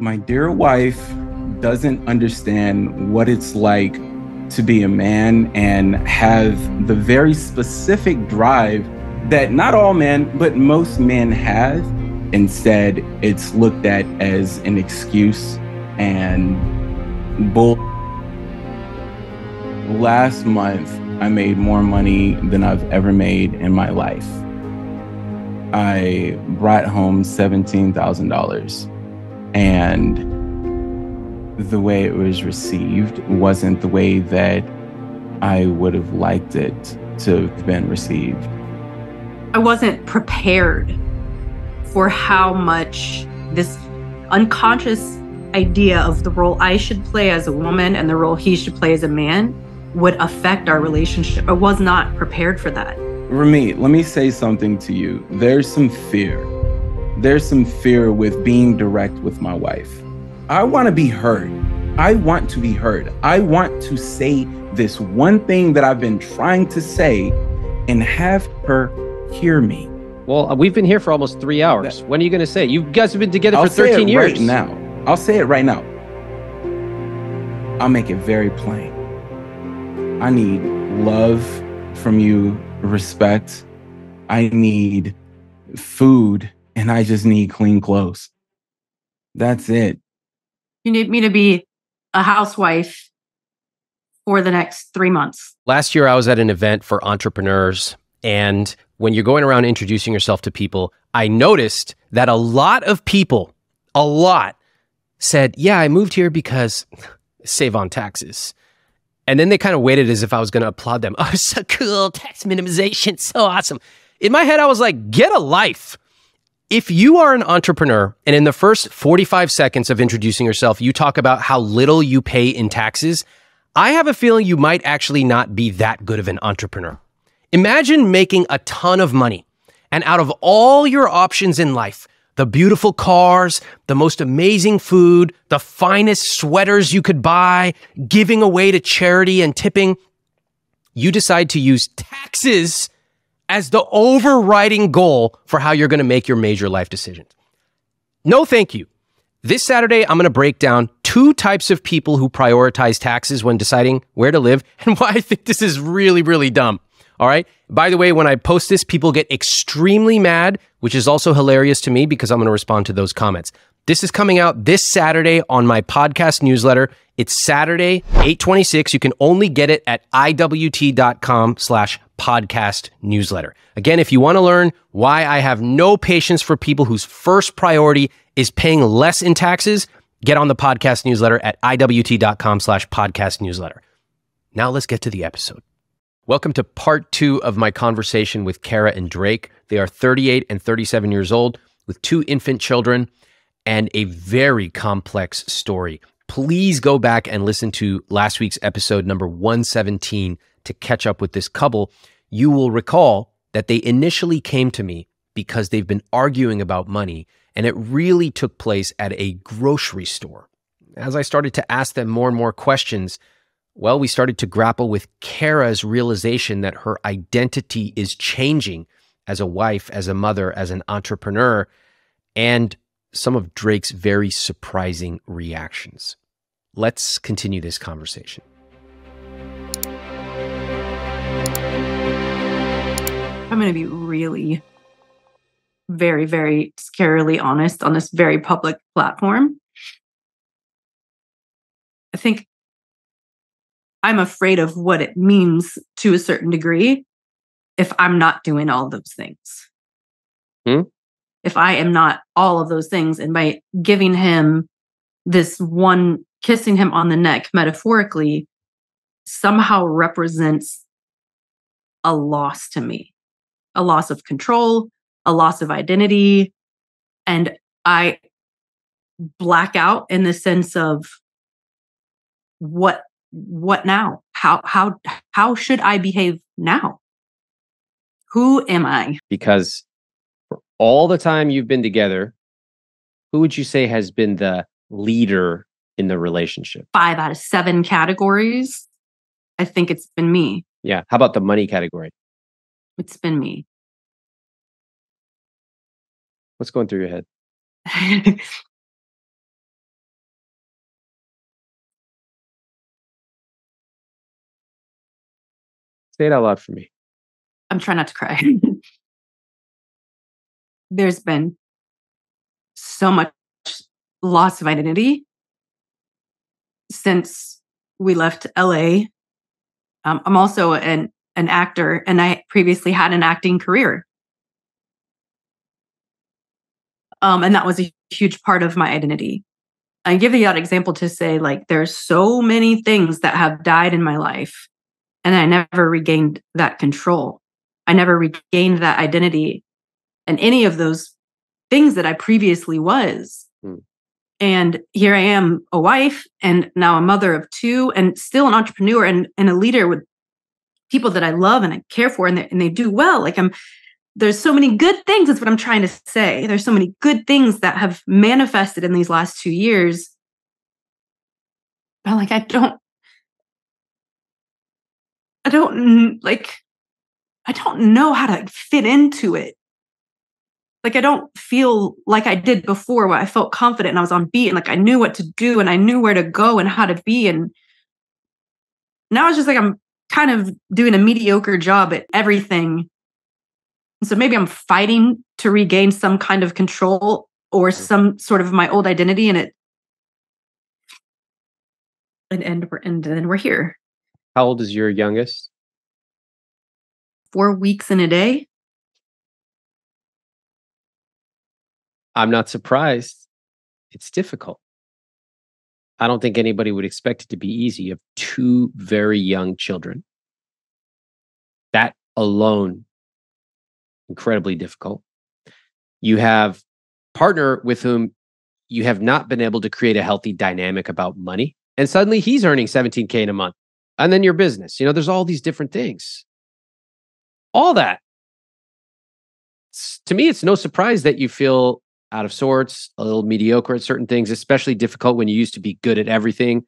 My dear wife doesn't understand what it's like to be a man and have the very specific drive that not all men, but most men have. Instead, it's looked at as an excuse and bull. Last month, I made more money than I've ever made in my life. I brought home $17,000. And the way it was received wasn't the way that I would have liked it to have been received. I wasn't prepared for how much this unconscious idea of the role I should play as a woman and the role he should play as a man would affect our relationship. I was not prepared for that. Ramit, let me say something to you. There's some fear. There's some fear with being direct with my wife. I want to be heard. I want to be heard. I want to say this one thing that I've been trying to say and have her hear me. Well, we've been here for almost 3 hours. When are you going to say it? You guys have been together for 13 years. Right now. I'll say it right now. I'll make it very plain. I need love from you, respect. I need food. And I just need clean clothes. That's it. You need me to be a housewife for the next 3 months. Last year, I was at an event for entrepreneurs. And when you're going around introducing yourself to people, I noticed that a lot of people, said, yeah, I moved here because save on taxes. And then they kind of waited as if I was going to applaud them. Oh, so cool. Tax minimization. So awesome. In my head, I was like, get a life. If you are an entrepreneur and in the first 45 seconds of introducing yourself, you talk about how little you pay in taxes, I have a feeling you might actually not be that good of an entrepreneur. Imagine making a ton of money and out of all your options in life, the beautiful cars, the most amazing food, the finest sweaters you could buy, giving away to charity and tipping, you decide to use taxes as the overriding goal for how you're going to make your major life decisions. No, thank you. This Saturday, I'm going to break down 2 types of people who prioritize taxes when deciding where to live and why I think this is really, really dumb. All right. By the way, when I post this, people get extremely mad, which is also hilarious to me because I'm going to respond to those comments. This is coming out this Saturday on my podcast newsletter. It's Saturday, 8/26. You can only get it at IWT.com/podcast newsletter. Again, if you want to learn why I have no patience for people whose first priority is paying less in taxes, get on the podcast newsletter at IWT.com/podcast newsletter. Now let's get to the episode. Welcome to part 2 of my conversation with Kara and Drake. They are 38 and 37 years old with 2 infant children and a very complex story. Please go back and listen to last week's episode number 117 to catch up with this couple. You will recall that they initially came to me because they've been arguing about money, and it really took place at a grocery store. As I started to ask them more and more questions, well, we started to grapple with Kara's realization that her identity is changing as a wife, as a mother, as an entrepreneur, and some of Drake's very surprising reactions. Let's continue this conversation. I'm going to be really very, very scarily honest on this very public platform. I think I'm afraid of what it means to a certain degree if I'm not doing all those things. If I am not all of those things, and by giving him this one, kissing him on the neck metaphorically, somehow represents a loss to me. A loss of control, a loss of identity. And I black out in the sense of what now? How should I behave now? Who am I? Because for all the time you've been together, who would you say has been the leader in the relationship? 5 out of 7 categories. I think it's been me. Yeah. How about the money category? It's been me. What's going through your head? Say it out loud for me. I'm trying not to cry. There's been so much loss of identity since we left LA. I'm also an actor, and I previously had an acting career. And that was a huge part of my identity. I give the odd example to say, like, there's so many things that have died in my life, and I never regained that control. I never regained that identity and any of those things that I previously was. Mm. And here I am, a wife, and now a mother of two, and still an entrepreneur and a leader with people that I love and I care for, and they do well. Like, there's so many good things. That's what I'm trying to say. There's so many good things that have manifested in these last 2 years. But like, I don't know how to fit into it. Like, I don't feel like I did before, where I felt confident and I was on beat and like I knew what to do and I knew where to go and how to be. And now it's just like I'm kind of doing a mediocre job at everything. So maybe I'm fighting to regain some kind of control or some sort of my old identity, and then we're here. How old is your youngest? 4 weeks and a day. I'm not surprised. It's difficult. I don't think anybody would expect it to be easy. You have two very young children. That alone, incredibly difficult. You have a partner with whom you have not been able to create a healthy dynamic about money. And suddenly he's earning $17,000 in a month. And then your business. You know, there's all these different things. All that. To me, it's no surprise that you feel out of sorts, a little mediocre at certain things, especially difficult when you used to be good at everything.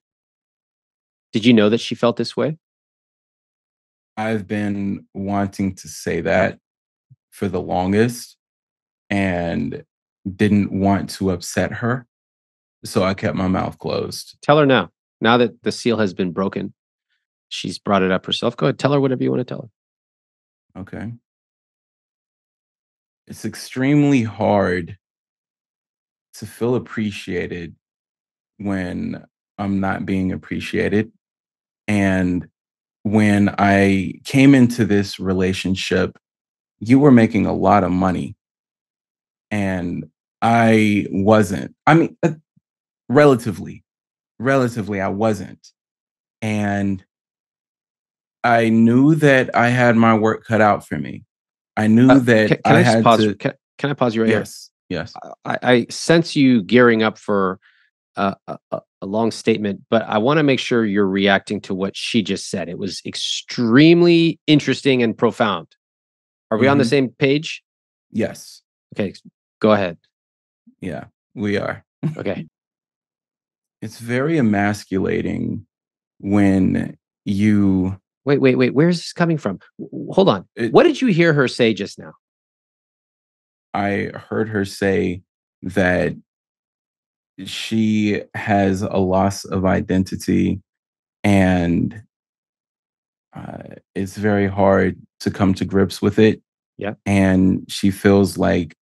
Did you know that she felt this way? I've been wanting to say that for the longest and didn't want to upset her. So I kept my mouth closed. Tell her now. Now that the seal has been broken, she's brought it up herself. Go ahead. Tell her whatever you want to tell her. Okay. It's extremely hard to feel appreciated when I'm not being appreciated. And when I came into this relationship, you were making a lot of money and I wasn't. I mean, relatively, I wasn't. And I knew that I had my work cut out for me. I knew that Can I pause you right here? Yes. I sense you gearing up for a long statement, but I want to make sure you're reacting to what she just said. It was extremely interesting and profound. Are we on the same page? Yes. Okay, go ahead. Yeah, we are. Okay. It's very emasculating when you... Wait. Where's this coming from? Hold on. What did you hear her say just now? I heard her say that she has a loss of identity and... it's very hard to come to grips with it. Yeah. And she feels like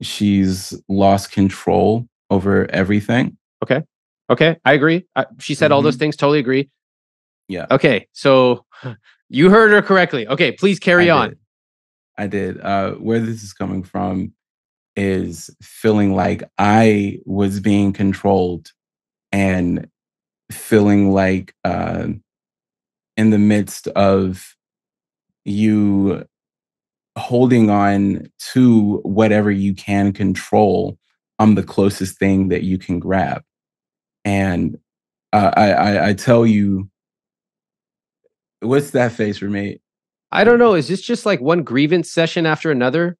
she's lost control over everything. Okay. Okay. I agree. She said all those things. Totally agree. Yeah. Okay. So you heard her correctly. Okay. Please carry on. I did. Where this is coming from is feeling like I was being controlled and feeling like, in the midst of you holding on to whatever you can control, I'm the closest thing that you can grab. And I tell you, what's that face, Ramit? I don't know. Is this just like one grievance session after another?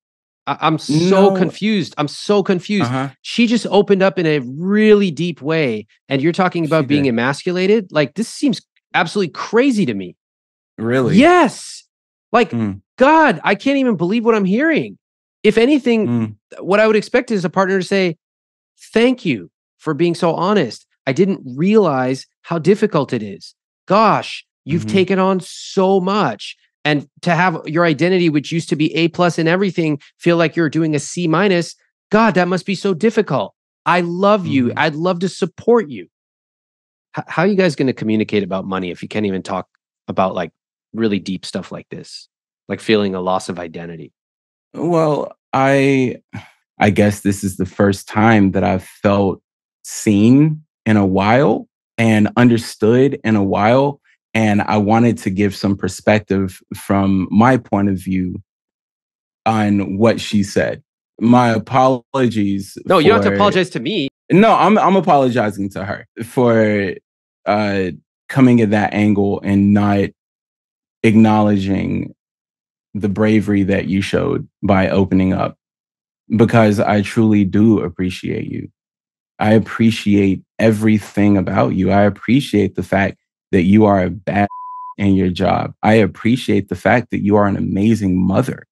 I'm so confused. I'm so confused. She just opened up in a really deep way. And you're talking about being emasculated? Like, this seems absolutely crazy to me. Really? Yes. Like, God, I can't even believe what I'm hearing. If anything, what I would expect is a partner to say, thank you for being so honest. I didn't realize how difficult it is. Gosh, you've taken on so much. And to have your identity, which used to be A+ in everything, feel like you're doing a C-, God, that must be so difficult. I love you. I'd love to support you. How are you guys going to communicate about money if you can't even talk about like really deep stuff like this, like feeling a loss of identity? Well, I guess this is the first time that I've felt seen in a while and understood in a while. And I wanted to give some perspective from my point of view on what she said. My apologies. No, you don't have to apologize to me. No, I'm apologizing to her for coming at that angle and not acknowledging the bravery that you showed by opening up, because I truly do appreciate you. I appreciate everything about you. I appreciate the fact that you are a badass in your job. I appreciate the fact that you are an amazing mother.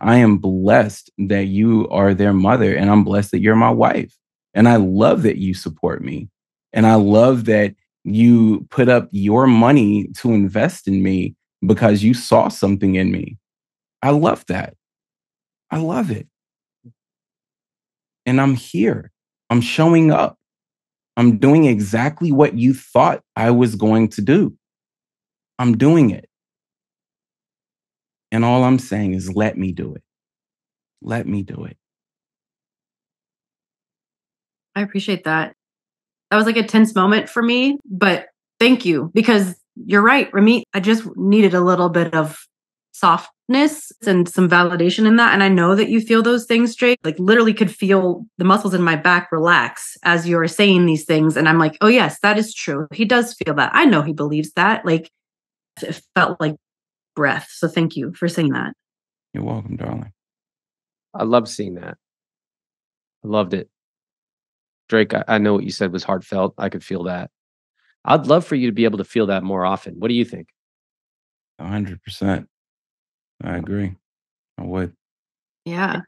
I am blessed that you are their mother, and I'm blessed that you're my wife. And I love that you support me. And I love that you put up your money to invest in me because you saw something in me. I love that. I love it. And I'm here. I'm showing up. I'm doing exactly what you thought I was going to do. I'm doing it. And all I'm saying is, let me do it. Let me do it. I appreciate that. That was like a tense moment for me, but thank you, because you're right, Ramit. I just needed a little bit of softness and some validation in that. And I know that you feel those things, Drake. Like literally could feel the muscles in my back relax as you're saying these things. And I'm like, oh yes, that is true. He does feel that. I know he believes that. Like it felt like breath. So thank you for saying that. You're welcome, darling. I love seeing that. I loved it. Drake, I know what you said was heartfelt. I could feel that. I'd love for you to be able to feel that more often. What do you think? 100%. I agree. I would. Yeah.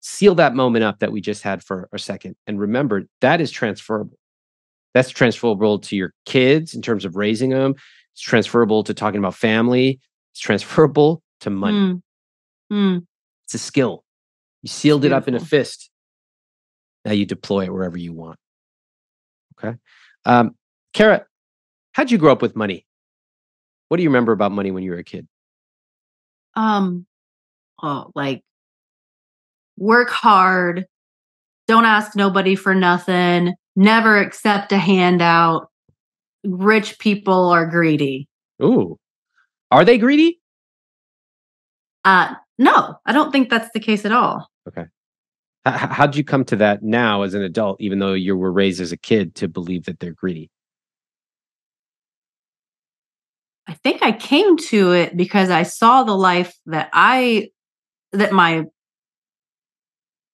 Seal that moment up that we just had for a second. And remember, that is transferable. That's transferable to your kids in terms of raising them. It's transferable to talking about family. It's transferable to money. It's a skill. You sealed it up in a fist. Now you deploy it wherever you want. Okay. Kara, how'd you grow up with money? What do you remember about money when you were a kid? Like work hard, don't ask nobody for nothing, never accept a handout. Rich people are greedy. Ooh. Are they greedy? No, I don't think that's the case at all. Okay. How'd you come to that now as an adult, even though you were raised as a kid to believe that they're greedy? I think I came to it because I saw the life that my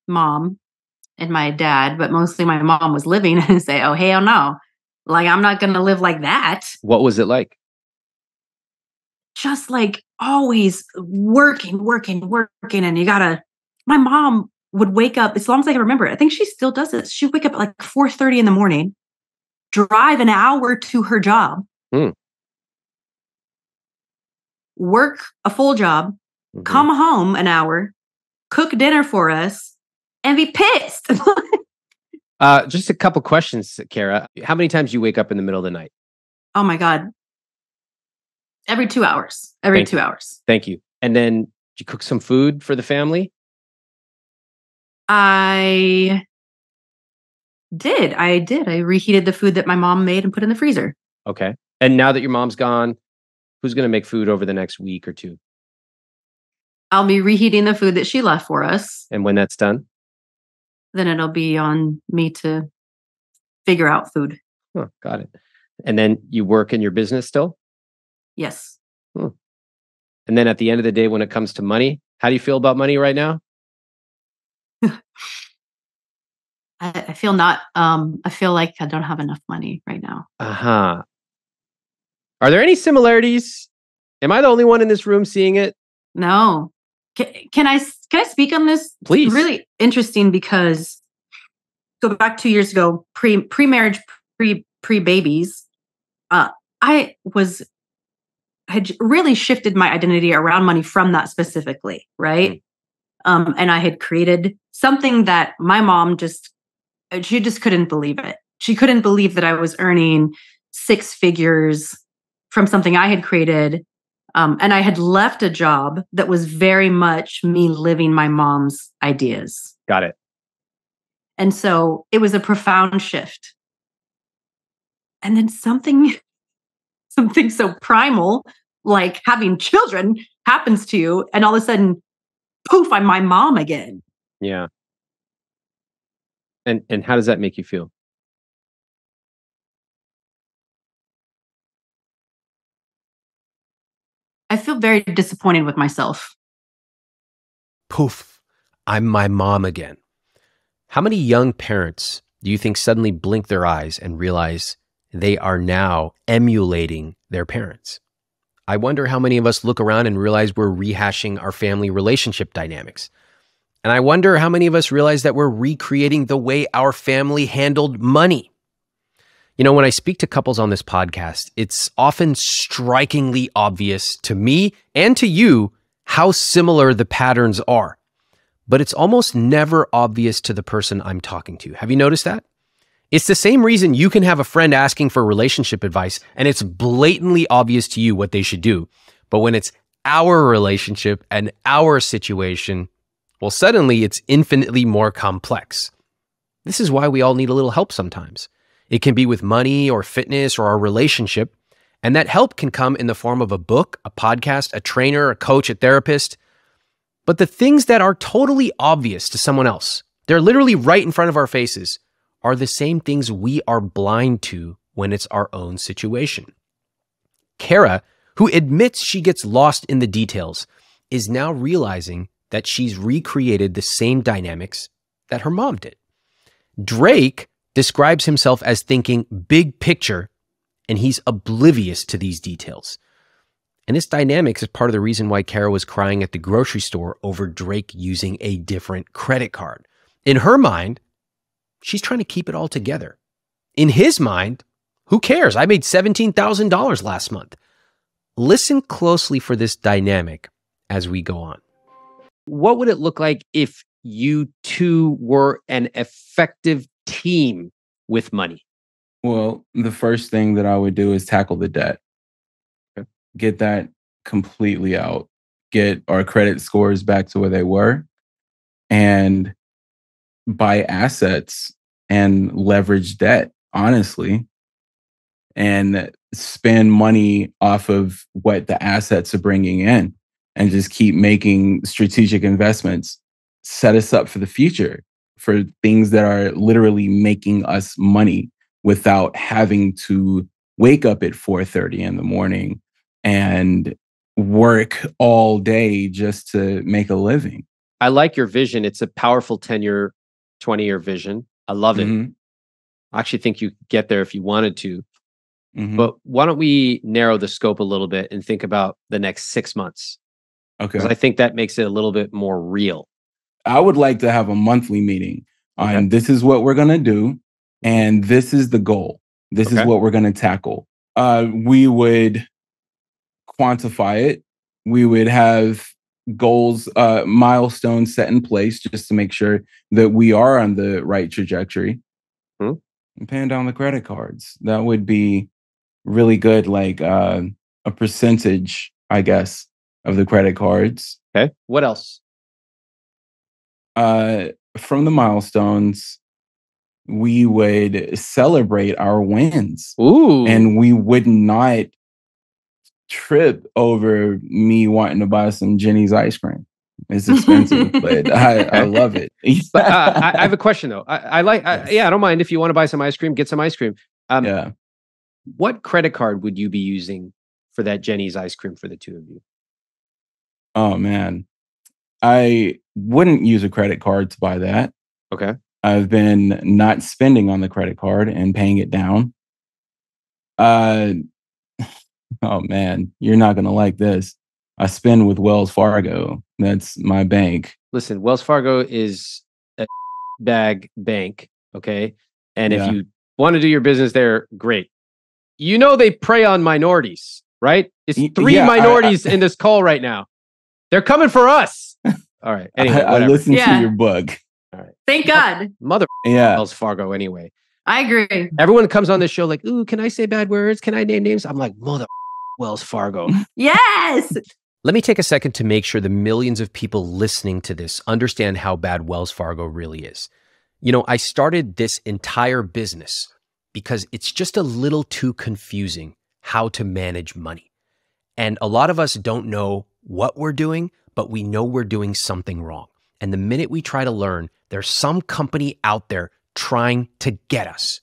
mom and my dad, but mostly my mom was living, and say, oh, hell no. Like, I'm not going to live like that. What was it like? Just like always working. And my mom would wake up, as long as I can remember, I think she still does it. She'd wake up at like 4:30 in the morning, drive an hour to her job, work a full job, come home an hour, cook dinner for us, and be pissed. Just a couple questions, Kara. How many times do you wake up in the middle of the night? Oh my God. Every 2 hours. Thank you. And then did you cook some food for the family? I did. I reheated the food that my mom made and put in the freezer. Okay. And now that your mom's gone, who's going to make food over the next week or two? I'll be reheating the food that she left for us. And when that's done? Then it'll be on me to figure out food. Oh, got it. And then you work in your business still? Yes. And then at the end of the day, when it comes to money, how do you feel about money right now? I feel not. I feel like I don't have enough money right now. Uh-huh. Are there any similarities? Am I the only one in this room seeing it? No. Can I speak on this? Please. It's really interesting because go back 2 years ago, pre-marriage, pre-babies. I was had really shifted my identity around money from that specifically, right? And I had created something that my mom she just couldn't believe it. She couldn't believe that I was earning six figures from something I had created. And I had left a job that was very much me living my mom's ideas. Got it. And so it was a profound shift. And then something so primal, like having children, happens to you. And all of a sudden, poof, I'm my mom again. Yeah. And how does that make you feel? I feel very disappointed with myself. Poof, I'm my mom again. How many young parents do you think suddenly blink their eyes and realize they are now emulating their parents? I wonder how many of us look around and realize we're rehashing our family relationship dynamics. And I wonder how many of us realize that we're recreating the way our family handled money. You know, when I speak to couples on this podcast, it's often strikingly obvious to me and to you how similar the patterns are. But it's almost never obvious to the person I'm talking to. Have you noticed that? It's the same reason you can have a friend asking for relationship advice, and it's blatantly obvious to you what they should do. But when it's our relationship and our situation, well, suddenly it's infinitely more complex. This is why we all need a little help sometimes. It can be with money or fitness or our relationship. And that help can come in the form of a book, a podcast, a trainer, a coach, a therapist. But the things that are totally obvious to someone else, they're literally right in front of our faces, are the same things we are blind to when it's our own situation. Kara, who admits she gets lost in the details, is now realizing that she's recreated the same dynamics that her mom did. Drake describes himself as thinking big picture, and he's oblivious to these details. And this dynamics is part of the reason why Kara was crying at the grocery store over Drake using a different credit card. In her mind, she's trying to keep it all together. In his mind, who cares? I made $17,000 last month. Listen closely for this dynamic as we go on. What would it look like if you two were an effective team with money? Well, the first thing that I would do is tackle the debt. Get that completely out. Get our credit scores back to where they were and buy assets and leverage debt, honestly, and spend money off of what the assets are bringing in and just keep making strategic investments. Set us up for the future, for things that are literally making us money without having to wake up at 4:30 in the morning and work all day just to make a living. I like your vision. It's a powerful 10-year, 20-year vision. I love it. Mm-hmm. I actually think you could get there if you wanted to. Mm-hmm. But why don't we narrow the scope a little bit and think about the next 6 months? Okay. Because I think that makes it a little bit more real. I would like to have a monthly meeting on this is what we're going to do, and this is the goal. This is what we're going to tackle. We would quantify it. We would have goals, milestones set in place just to make sure that we are on the right trajectory. And paying down the credit cards. That would be really good, like a percentage, I guess, of the credit cards. Okay. What else? From the milestones, we would celebrate our wins. Ooh. And we would not trip over me wanting to buy some Jenny's ice cream. It's expensive, but I love it. But, I have a question though. I don't mind if you want to buy some ice cream, get some ice cream. Yeah. What credit card would you be using for that Jenny's ice cream for the two of you? Oh man. I wouldn't use a credit card to buy that. Okay. I've been not spending on the credit card and paying it down. Oh man, you're not going to like this. I spend with Wells Fargo. That's my bank. Listen, Wells Fargo is a bag bank, okay? And if you want to do your business there, great. You know they prey on minorities, right? It's three minorities in this call right now. They're coming for us. All right. Anyway, I listened to your book. All right. Thank God. Mother Wells Fargo anyway. I agree. Everyone comes on this show like, ooh, can I say bad words? Can I name names? I'm like, mother Wells Fargo. Yes. Let me take a second to make sure the millions of people listening to this understand how bad Wells Fargo really is. You know, I started this entire business because it's just a little too confusing how to manage money. And a lot of us don't know what we're doing, but we know we're doing something wrong. And the minute we try to learn, there's some company out there trying to get us.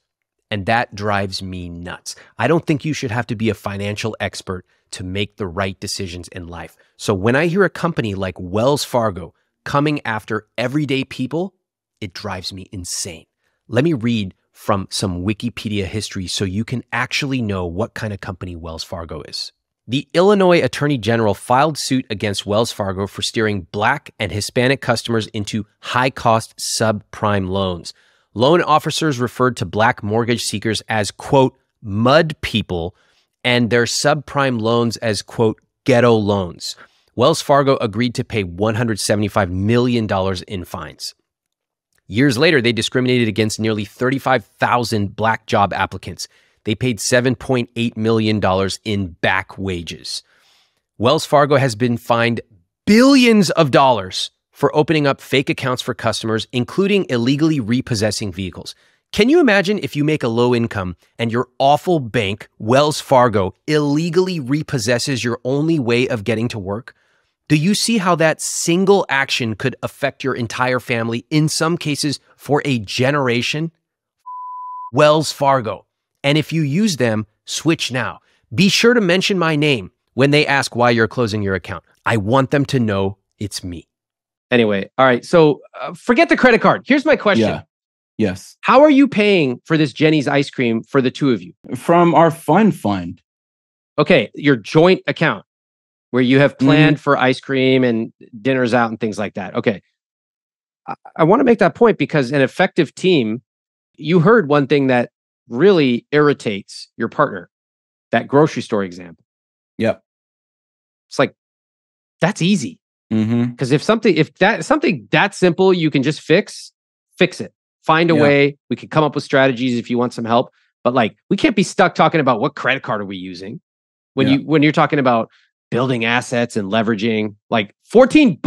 And that drives me nuts. I don't think you should have to be a financial expert to make the right decisions in life. So when I hear a company like Wells Fargo coming after everyday people, it drives me insane. Let me read from some Wikipedia history so you can actually know what kind of company Wells Fargo is. The Illinois Attorney General filed suit against Wells Fargo for steering Black and Hispanic customers into high-cost subprime loans. Loan officers referred to Black mortgage seekers as, quote, mud people, and their subprime loans as, quote, ghetto loans. Wells Fargo agreed to pay $175 million in fines. Years later, they discriminated against nearly 35,000 Black job applicants. They paid $7.8 million in back wages. Wells Fargo has been fined billions of dollars for opening up fake accounts for customers, including illegally repossessing vehicles. Can you imagine if you make a low income and your awful bank, Wells Fargo, illegally repossesses your only way of getting to work? Do you see how that single action could affect your entire family, in some cases for a generation? Wells Fargo. And if you use them, switch now. Be sure to mention my name when they ask why you're closing your account. I want them to know it's me. Anyway, all right. So forget the credit card. Here's my question. Yeah. Yes. How are you paying for this Jenny's ice cream for the two of you? From our fund. Okay. Your joint account where you have planned for ice cream and dinners out and things like that. Okay. I want to make that point because an effective team, you heard one thing that really irritates your partner, that grocery store example. Yep. It's like, that's easy. Because if something that simple you can just fix it. Find a way. We could come up with strategies if you want some help. But like, we can't be stuck talking about what credit card are we using when you're talking about building assets and leveraging. Like $14.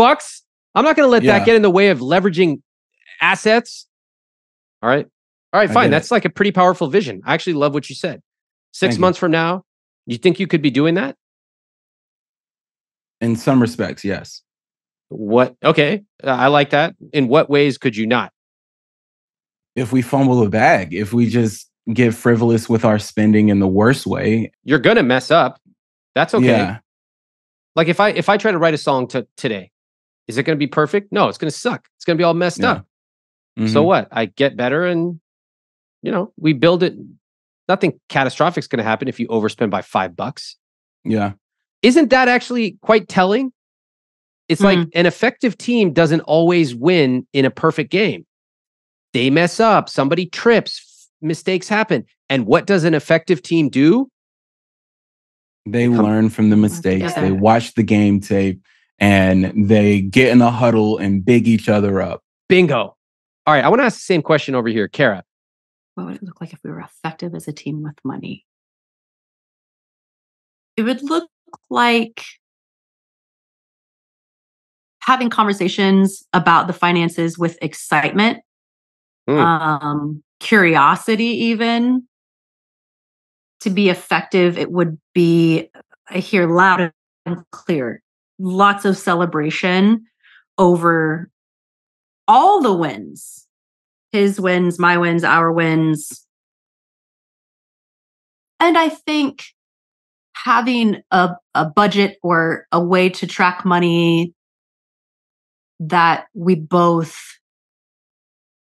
I'm not going to let that get in the way of leveraging assets. All right. All right, fine. That's like a pretty powerful vision. I actually love what you said. Six months from now, you think you could be doing that? In some respects, yes. What? Okay. I like that. In what ways could you not? If we fumble the bag, if we just get frivolous with our spending in the worst way. You're going to mess up. That's okay. Yeah. Like if I try to write a song today, is it going to be perfect? No, it's going to suck. It's going to be all messed up. So what? I get better and... You know, we build it. Nothing catastrophic is going to happen if you overspend by $5. Yeah. Isn't that actually quite telling? It's like an effective team doesn't always win in a perfect game. They mess up. Somebody trips. Mistakes happen. And what does an effective team do? They learn from the mistakes. They watch the game tape and they get in a huddle and big each other up. Bingo. All right. I want to ask the same question over here, Kara. What would it look like if we were effective as a team with money? It would look like having conversations about the finances with excitement, curiosity even. To be effective, it would be, I hear loud and clear, lots of celebration over all the wins. His wins, my wins, our wins. And I think having a budget or a way to track money that we both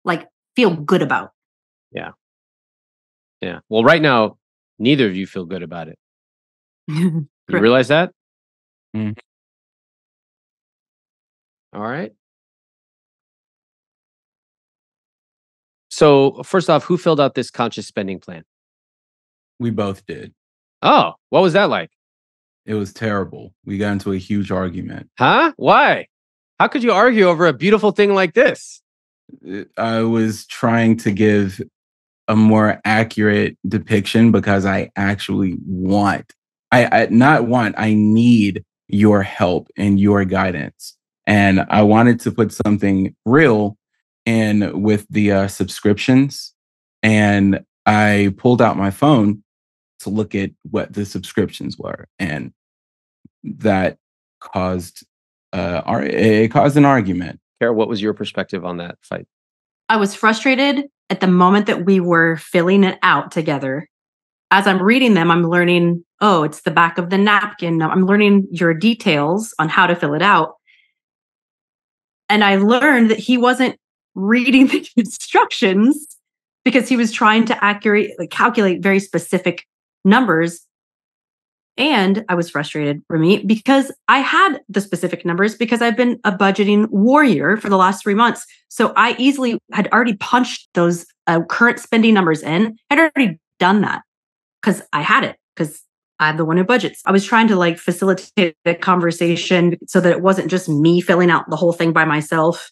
like feel good about. Yeah. Yeah. Well, right now, neither of you feel good about it. You realize that? All right. So first off, who filled out this conscious spending plan? We both did. Oh, what was that like? It was terrible. We got into a huge argument. Huh? Why? How could you argue over a beautiful thing like this? I was trying to give a more accurate depiction because I actually want, I need your help and your guidance. And I wanted to put something real in with the subscriptions. And I pulled out my phone to look at what the subscriptions were. And that caused, it caused an argument. Kara, what was your perspective on that fight? I was frustrated at the moment that we were filling it out together. As I'm reading them, I'm learning, oh, it's the back of the napkin. I'm learning your details on how to fill it out. And I learned that he wasn't reading the instructions because he was trying to calculate very specific numbers. And I was frustrated, Ramit, because I had the specific numbers because I've been a budgeting warrior for the last 3 months. So I easily had already punched those current spending numbers in. I'd already done that because I had it, because I'm the one who budgets. I was trying to facilitate the conversation so that it wasn't just me filling out the whole thing by myself.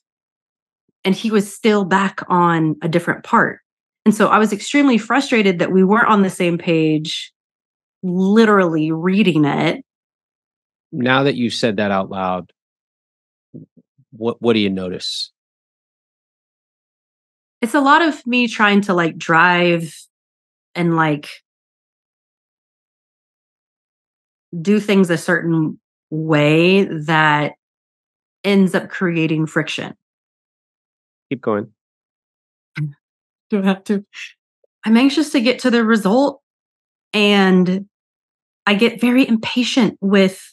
And he was still back on a different part. And so I was extremely frustrated that we weren't on the same page, literally reading it. Now that you said that out loud, what do you notice? It's a lot of me trying to drive and do things a certain way that ends up creating friction. Keep going. Do I have to? I'm anxious to get to the result, and I get very impatient with,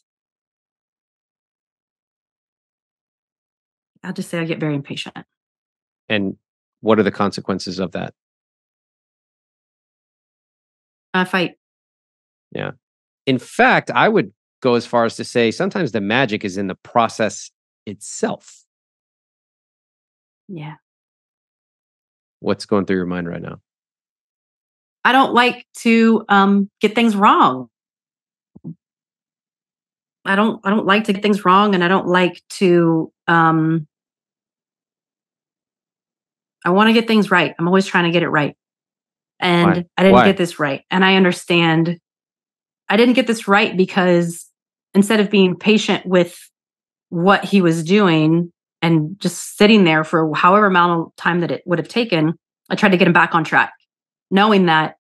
I'll just say I get very impatient. And what are the consequences of that? A fight. Yeah. In fact, I would go as far as to say sometimes the magic is in the process itself. Yeah. What's going through your mind right now? I don't like to get things wrong. I don't like to get things wrong, and I don't like to I want to get things right. I'm always trying to get it right. And why? I didn't get this right. And I understand I didn't get this right because instead of being patient with what he was doing and just sitting there for however amount of time that it would have taken, I tried to get him back on track, knowing that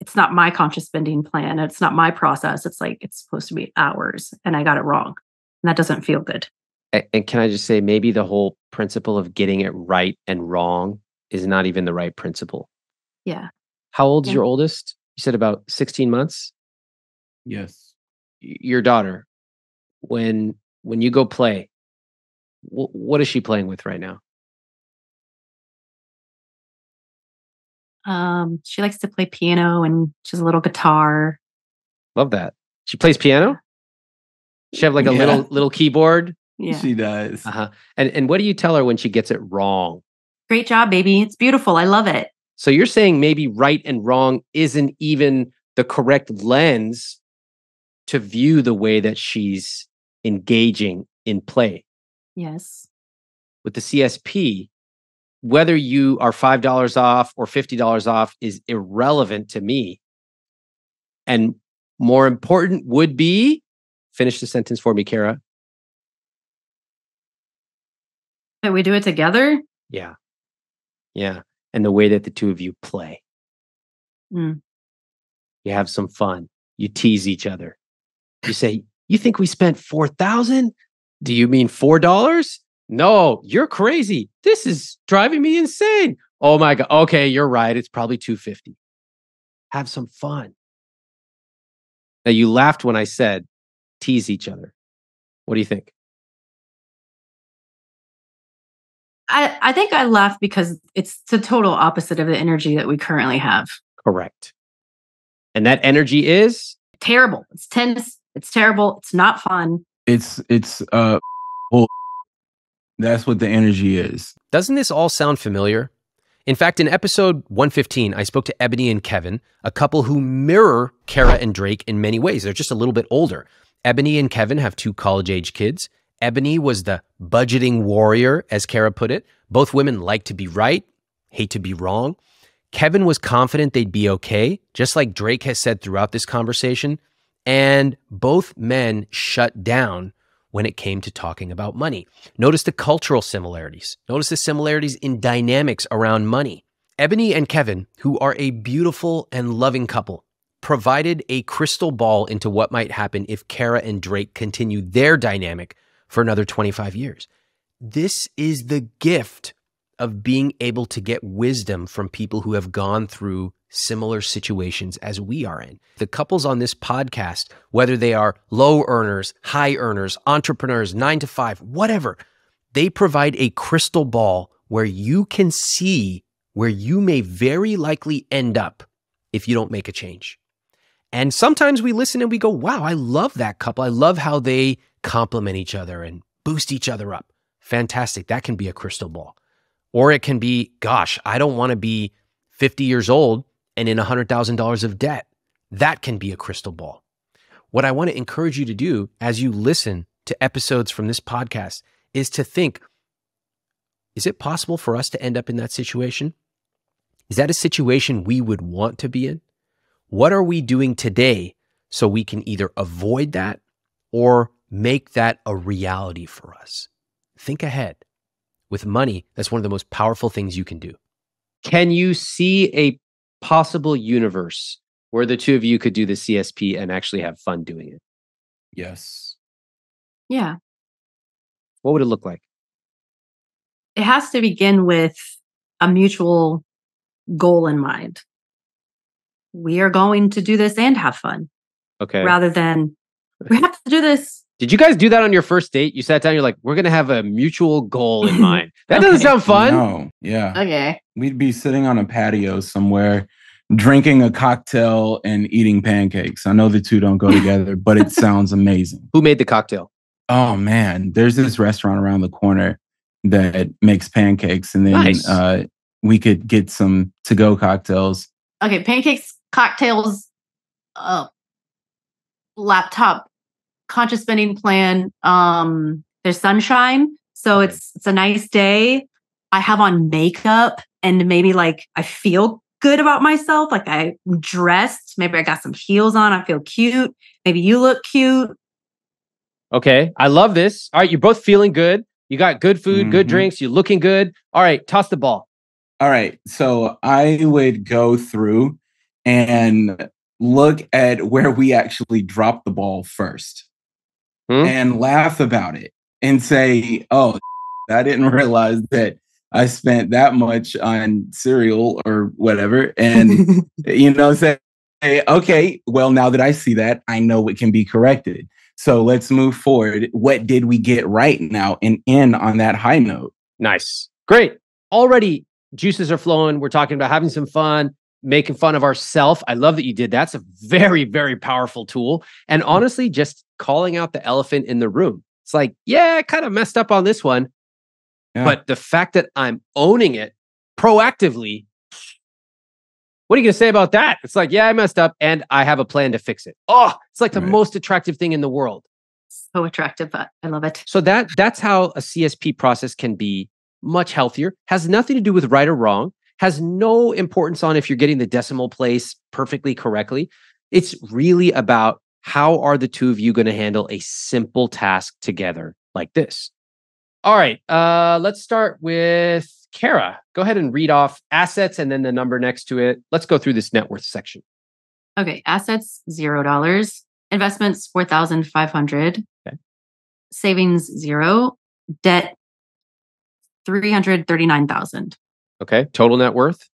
it's not my conscious spending plan. It's not my process. It's supposed to be hours, and I got it wrong. And that doesn't feel good. And can I just say, maybe the whole principle of getting it right and wrong is not even the right principle. Yeah. How old is your oldest? You said about 16 months? Yes. Your daughter, when you go play, what is she playing with right now? She likes to play piano, and she has a little guitar. Love that. She plays piano? She have a little keyboard? Yeah. She does. Uh-huh. And what do you tell her when she gets it wrong? Great job, baby. It's beautiful. I love it. So you're saying maybe right and wrong isn't even the correct lens to view the way that she's engaging in play. Yes. With the CSP, whether you are $5 off or $50 off is irrelevant to me. And more important would be, finish the sentence for me, Kara. That we do it together? Yeah. Yeah. And the way that the two of you play. Mm. You have some fun. You tease each other. You say, you think we spent $4,000? Do you mean $4? No, you're crazy. This is driving me insane. Oh my God. Okay, you're right. It's probably $250. Have some fun. Now, you laughed when I said, tease each other. What do you think? I think I laugh because it's the total opposite of the energy that we currently have. Correct. And that energy is? Terrible. It's tense. It's terrible. It's not fun. It's bull. That's what the energy is. Doesn't this all sound familiar? In fact, in episode 115, I spoke to Ebony and Kevin, a couple who mirror Kara and Drake in many ways. They're just a little bit older. Ebony and Kevin have two college-age kids. Ebony was the budgeting warrior, as Kara put it. Both women like to be right, hate to be wrong. Kevin was confident they'd be okay, just like Drake has said throughout this conversation. And both men shut down when it came to talking about money. Notice the cultural similarities. Notice the similarities in dynamics around money. Ebony and Kevin, who are a beautiful and loving couple, provided a crystal ball into what might happen if Kara and Drake continue their dynamic for another 25 years. This is the gift of being able to get wisdom from people who have gone through similar situations as we are in. The couples on this podcast, whether they are low earners, high earners, entrepreneurs, 9 to 5, whatever, they provide a crystal ball where you can see where you may very likely end up if you don't make a change. And sometimes we listen and we go, wow, I love that couple. I love how they complement each other and boost each other up. Fantastic. That can be a crystal ball. Or it can be, gosh, I don't want to be 50 years old and in $100,000 of debt. That can be a crystal ball. What I want to encourage you to do as you listen to episodes from this podcast is to think, is it possible for us to end up in that situation? Is that a situation we would want to be in? What are we doing today so we can either avoid that or make that a reality for us? Think ahead. With money, that's one of the most powerful things you can do. Can you see a possible universe where the two of you could do the CSP and actually have fun doing it? Yes. Yeah. What would it look like? It has to begin with a mutual goal in mind. We are going to do this and have fun. Okay. Rather than, we have to do this. Did you guys do that on your first date? You sat down, you're like, we're going to have a mutual goal in mind. That okay. Doesn't sound fun. No, yeah. Okay. We'd be sitting on a patio somewhere, drinking a cocktail and eating pancakes. I know the two don't go together, but it sounds amazing. Who made the cocktail? Oh, man. There's this restaurant around the corner that makes pancakes. And then nice. We could get some to-go cocktails. Okay, pancakes, cocktails, laptop. Conscious spending plan. There's sunshine, so it's a nice day. I have on makeup, and maybe like I feel good about myself. Like I'm dressed. Maybe I got some heels on. I feel cute. Maybe you look cute. Okay, I love this. All right, you're both feeling good. You got good food, good drinks. You're looking good. All right, toss the ball. All right, so I would go through and look at where we actually drop the ball first. And laugh about it and say, oh, I didn't realize that I spent that much on cereal or whatever. And, you know, say, hey, okay, well, now that I see that, I know it can be corrected. So let's move forward. What did we get right now and end on that high note? Nice. Great. Already juices are flowing. We're talking about having some fun, making fun of ourselves. I love that you did. That's a very, very powerful tool. And honestly, just calling out the elephant in the room. It's like, yeah, I kind of messed up on this one. Yeah. But the fact that I'm owning it proactively, what are you going to say about that? It's like, yeah, I messed up and I have a plan to fix it. Oh, it's like the most attractive thing in the world. So attractive, but I love it. So that's how a CSP process can be much healthier. Has nothing to do with right or wrong. Has no importance on if you're getting the decimal place perfectly correctly. It's really about how are the two of you going to handle a simple task together like this? All right, let's start with Kara. Go ahead and read off assets and then the number next to it. Let's go through this net worth section. Okay, assets, $0. Investments, $4,500. Okay. Savings, $0. Debt, $339,000. Okay, total net worth?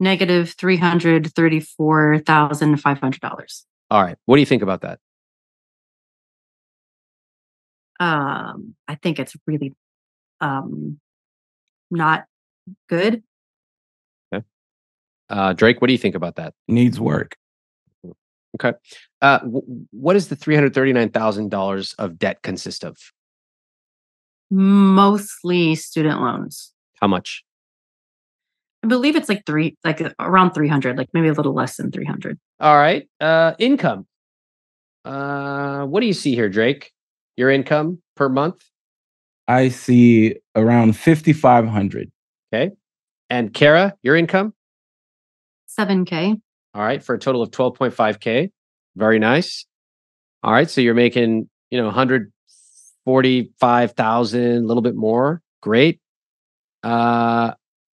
Negative $334,500. All right. What do you think about that? I think it's really not good. Okay. Drake, what do you think about that? Needs work. Okay. What does the $339,000 of debt consist of? Mostly student loans. How much? I believe it's like around 300, like maybe a little less than 300. All right. Income. What do you see here, Drake? Your income per month? I see around 5,500. Okay. And Kara, your income? 7K. All right. For a total of 12.5K. Very nice. All right. So you're making, you know, 145,000, a little bit more. Great.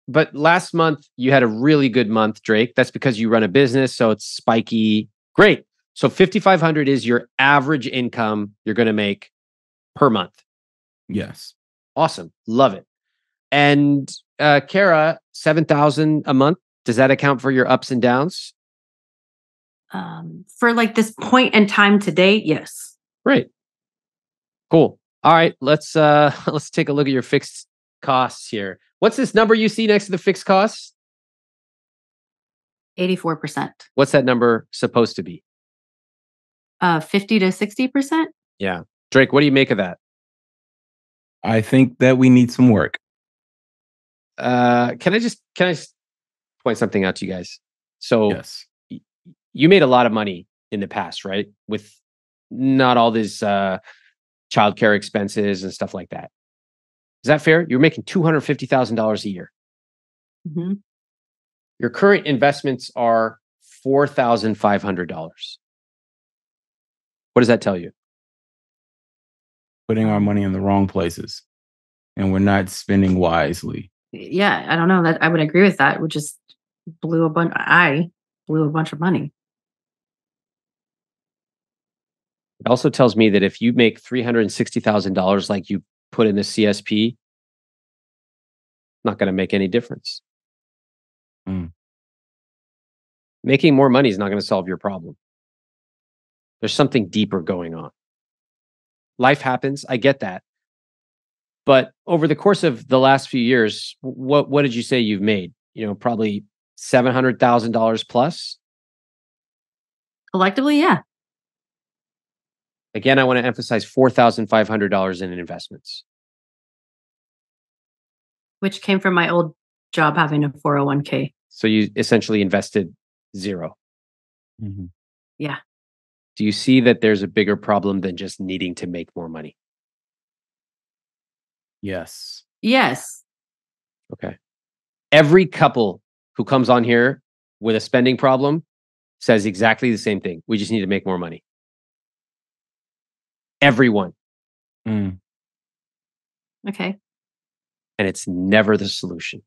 But last month, you had a really good month, Drake. That's because you run a business, so it's spiky. Great. So 5,500 is your average income you're going to make per month. Yes. Awesome. Love it. And Kara, 7,000 a month. Does that account for your ups and downs? For like this point in time today, yes. Great. Cool. All right. Let's take a look at your fixed costs here. What's this number you see next to the fixed costs? 84%. What's that number supposed to be? 50 to 60%? Yeah. Drake, what do you make of that? I think that we need some work. Can I just point something out to you guys? So yes. You made a lot of money in the past, right? With not all these childcare expenses and stuff like that. Is that fair? You're making $250,000 a year. Mm-hmm. Your current investments are $4,500. What does that tell you? Putting our money in the wrong places, and we're not spending wisely. Yeah, I don't know. That I would agree with that. We just blew a bunch of money. It also tells me that if you make $360,000 like you put in the CSP, not going to make any difference. Mm. Making more money is not going to solve your problem. There's something deeper going on. Life happens. I get that. But over the course of the last few years, what did you say you've made? You know, probably $700,000 plus? Collectively, yeah. Again, I want to emphasize $4,500 in investments. Which came from my old job having a 401k. So you essentially invested zero. Mm-hmm. Yeah. Do you see that there's a bigger problem than just needing to make more money? Yes. Yes. Okay. Every couple who comes on here with a spending problem says exactly the same thing. We just need to make more money. Everyone. Mm. Okay. And it's never the solution.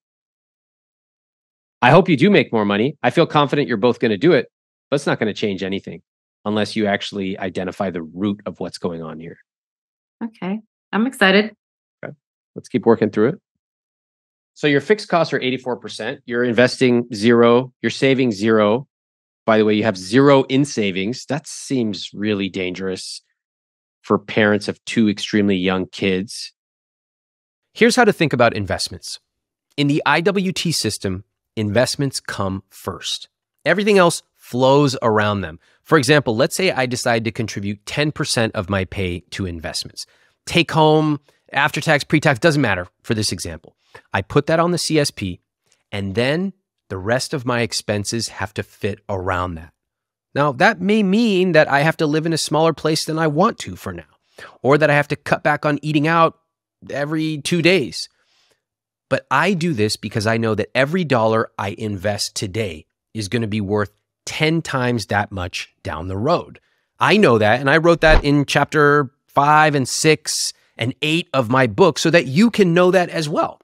I hope you do make more money. I feel confident you're both going to do it, but it's not going to change anything unless you actually identify the root of what's going on here. Okay. I'm excited. Okay. Let's keep working through it. So your fixed costs are 84%. You're investing zero. You're saving zero. By the way, you have zero in savings. That seems really dangerous for parents of two extremely young kids. Here's how to think about investments. In the IWT system, investments come first. Everything else flows around them. For example, let's say I decide to contribute 10% of my pay to investments. Take home, after tax, pre-tax, doesn't matter for this example. I put that on the CSP, and then the rest of my expenses have to fit around that. Now, that may mean that I have to live in a smaller place than I want to for now, or that I have to cut back on eating out every 2 days. But I do this because I know that every dollar I invest today is going to be worth 10 times that much down the road. I know that, and I wrote that in chapter 5 and 6 and 8 of my book so that you can know that as well.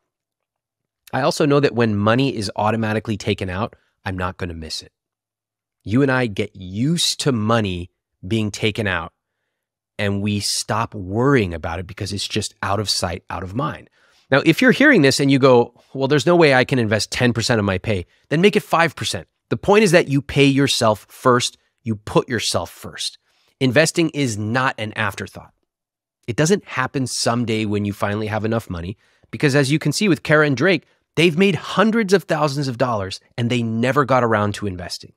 I also know that when money is automatically taken out, I'm not going to miss it. You and I get used to money being taken out, and we stop worrying about it because it's just out of sight, out of mind. Now, if you're hearing this and you go, well, there's no way I can invest 10% of my pay, then make it 5%. The point is that you pay yourself first. You put yourself first. Investing is not an afterthought. It doesn't happen someday when you finally have enough money, because as you can see with Kara and Drake, they've made hundreds of thousands of dollars and they never got around to investing.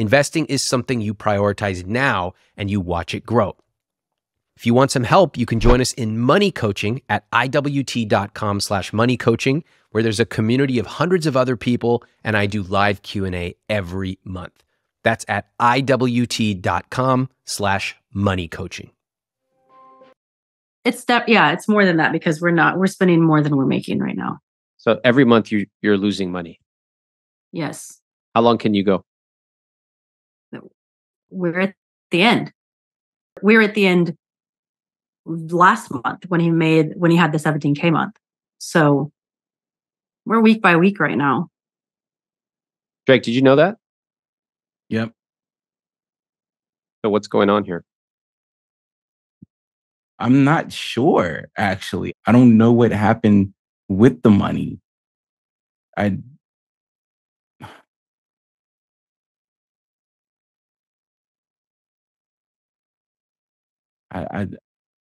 Investing is something you prioritize now and you watch it grow. If you want some help, you can join us in money coaching at iwt.com/moneycoaching, where there's a community of hundreds of other people, and I do live Q&A every month. That's at iwt.com/moneycoaching. It's that, yeah, it's more than that, because we're spending more than we're making right now. So every month you're losing money. Yes. How long can you go? We're at the end. We were at the end last month when he had the 17K month. So we're week by week right now. Drake, did you know that? Yep. So what's going on here? I'm not sure, actually. I don't know what happened with the money. I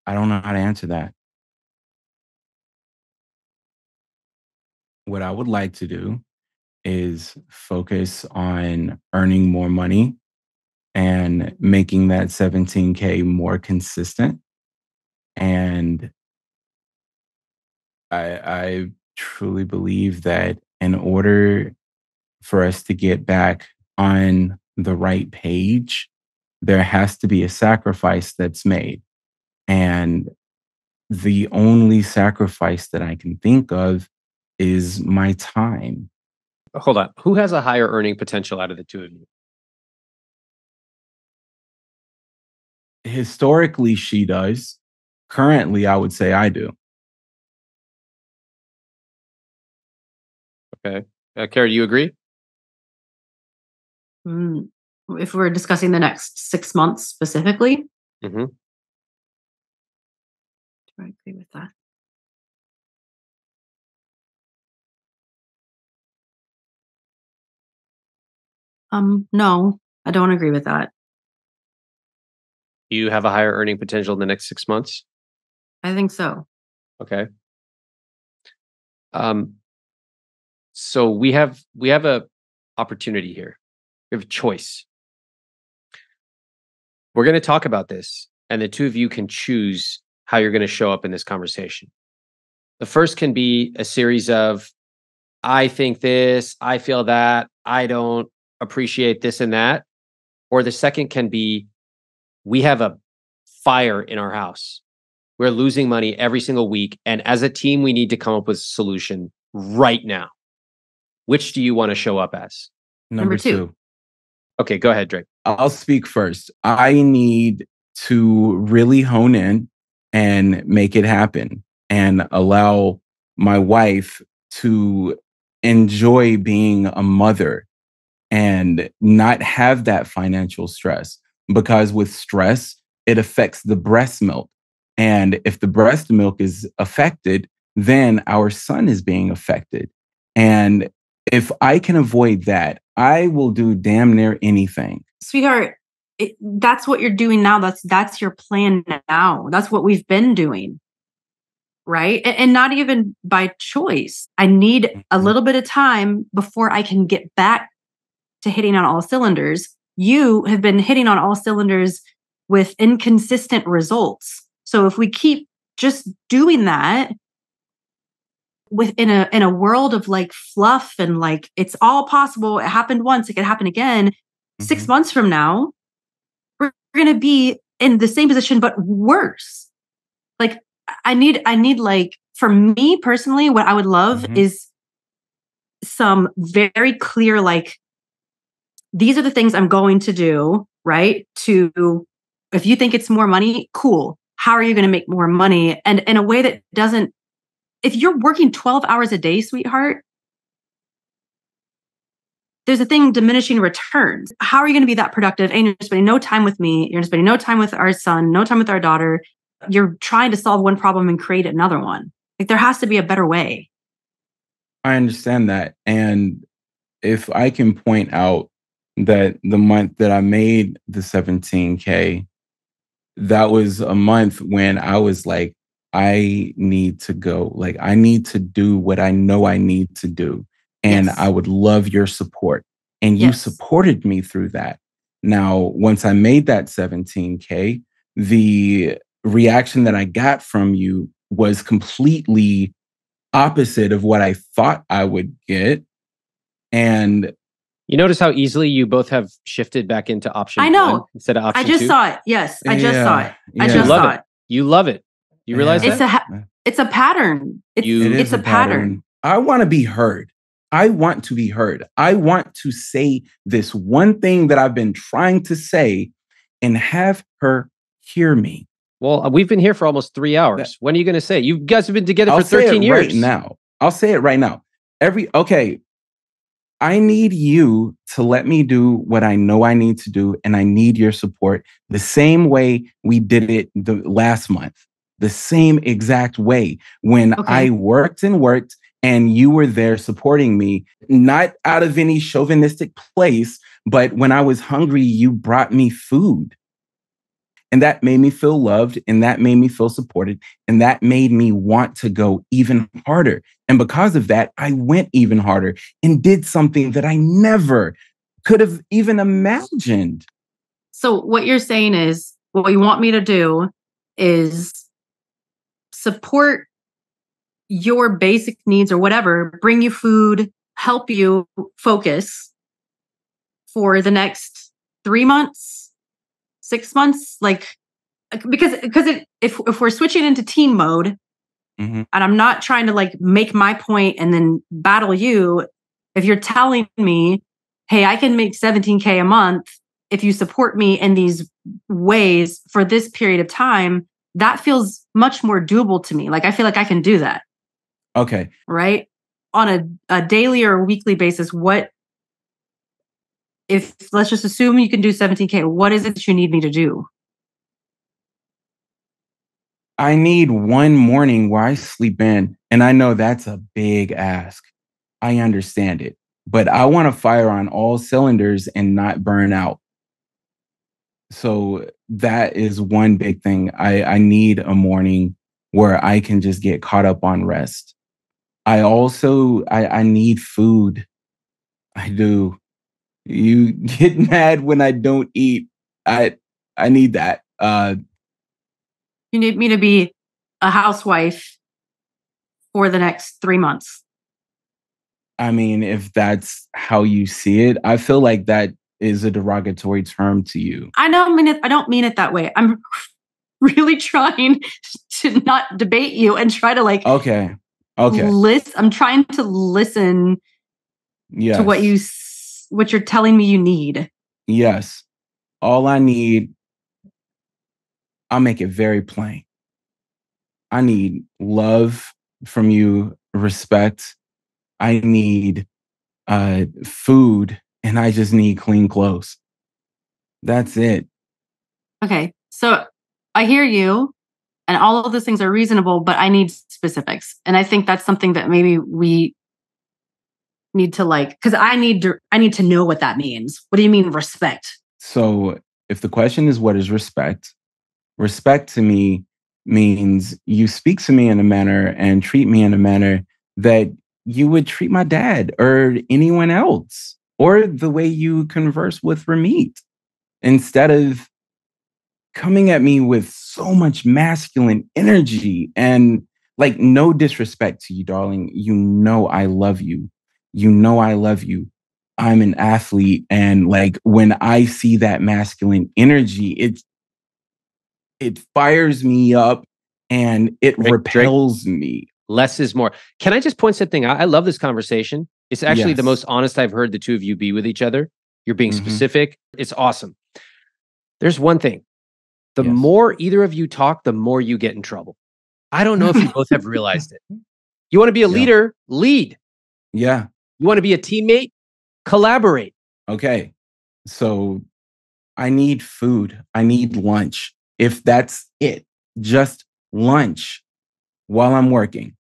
don't know how to answer that. What I would like to do is focus on earning more money and making that 17K more consistent. And I truly believe that in order for us to get back on the right page, there has to be a sacrifice that's made. And the only sacrifice that I can think of is my time. Hold on. Who has a higher earning potential out of the two of you? Historically, she does. Currently, I would say I do. Okay. Kara, do you agree? If we're discussing the next 6 months specifically, do I agree with that? No, I don't agree with that. Do you have a higher earning potential in the next 6 months? I think so. Okay. So we have a opportunity here. We have a choice. We're going to talk about this, and the two of you can choose how you're going to show up in this conversation. The first can be a series of, I think this, I feel that, I don't appreciate this and that. Or the second can be, we have a fire in our house. We're losing money every single week. And as a team, we need to come up with a solution right now. Which do you want to show up as? Number two. Okay, go ahead, Drake. I'll speak first. I need to really hone in and make it happen and allow my wife to enjoy being a mother and not have that financial stress. Because with stress, it affects the breast milk. And if the breast milk is affected, then our son is being affected. And if I can avoid that, I will do damn near anything. Sweetheart, that's what you're doing now. That's your plan now. That's what we've been doing, right? And not even by choice. I need a little bit of time before I can get back to hitting on all cylinders. You have been hitting on all cylinders with inconsistent results. So if we keep just doing that, within a world of like fluff and like it's all possible, it happened once, it could happen again. Mm-hmm. 6 months from now, we're going to be in the same position but worse. Like I need like, for me personally, what I would love is some very clear, like, these are the things I'm going to do, right? To, if you think it's more money, cool. How are you going to make more money? And in a way that doesn't, if you're working 12 hours a day, sweetheart, there's a thing, diminishing returns. How are you going to be that productive? And you're spending no time with me. You're spending no time with our son, no time with our daughter. You're trying to solve one problem and create another one. Like, there has to be a better way. I understand that. And if I can point out that the month that I made the 17K, that was a month when I was like, I need to go. Like, I need to do what I know I need to do. And yes, I would love your support. And you supported me through that. Now, once I made that 17K, the reaction that I got from you was completely opposite of what I thought I would get. And you notice how easily you both have shifted back into option one instead of option two? I just saw it. Yes, I just saw it. I just saw it. You love it. You realize that? It's a pattern. It's a pattern. I want to be heard. I want to be heard. I want to say this one thing that I've been trying to say and have her hear me. Well, we've been here for almost 3 hours. When are you going to say it? You guys have been together for 13 years. Right now. I'll say it right now. Okay, I need you to let me do what I know I need to do, and I need your support the same way we did it the last month, the same exact way when I worked. And you were there supporting me, not out of any chauvinistic place, but when I was hungry, you brought me food. And that made me feel loved, and that made me feel supported, and that made me want to go even harder. And because of that, I went even harder and did something that I never could have even imagined. So what you're saying is, what you want me to do is support your basic needs or whatever, bring you food, help you focus for the next 3 months, 6 months, because if we're switching into team mode, and I'm not trying to make my point and then battle you, if you're telling me, hey, I can make $17K a month if you support me in these ways for this period of time, that feels much more doable to me. I feel like I can do that. Okay. Right? On a daily or weekly basis, let's just assume you can do 17K, what is it that you need me to do? I need one morning where I sleep in, and I know that's a big ask. I understand it, but I want to fire on all cylinders and not burn out. So that is one big thing. I need a morning where I can just get caught up on rest. I also, I need food. I do. You get mad when I don't eat. I need that. You need me to be a housewife for the next 3 months. I mean, if that's how you see it, I feel like that is a derogatory term to you. I don't mean it. I don't mean it that way. I'm really trying to not debate you and try to I'm trying to listen to what you're telling me you need. Yes. All I need, I'll make it very plain. I need love from you, respect. I need food. And I just need clean clothes. That's it. Okay. So I hear you, and all of those things are reasonable, but I need specifics. And I think that's something that maybe we need to because I need to know what that means. What do you mean respect? So if the question is, what is respect? Respect to me means you speak to me in a manner and treat me in a manner that you would treat my dad or anyone else. Or the way you converse with Ramit, instead of coming at me with so much masculine energy and no disrespect to you, darling. You know I love you. You know I love you. I'm an athlete. And when I see that masculine energy, it fires me up and it repels me. Less is more. Can I just point something out? I love this conversation. It's actually the most honest I've heard the two of you be with each other. You're being specific. It's awesome. There's one thing. The more either of you talk, the more you get in trouble. I don't know if you both have realized it. You want to be a leader? Lead. Yeah. You want to be a teammate? Collaborate. Okay. So I need food. I need lunch. If that's it, just lunch while I'm working.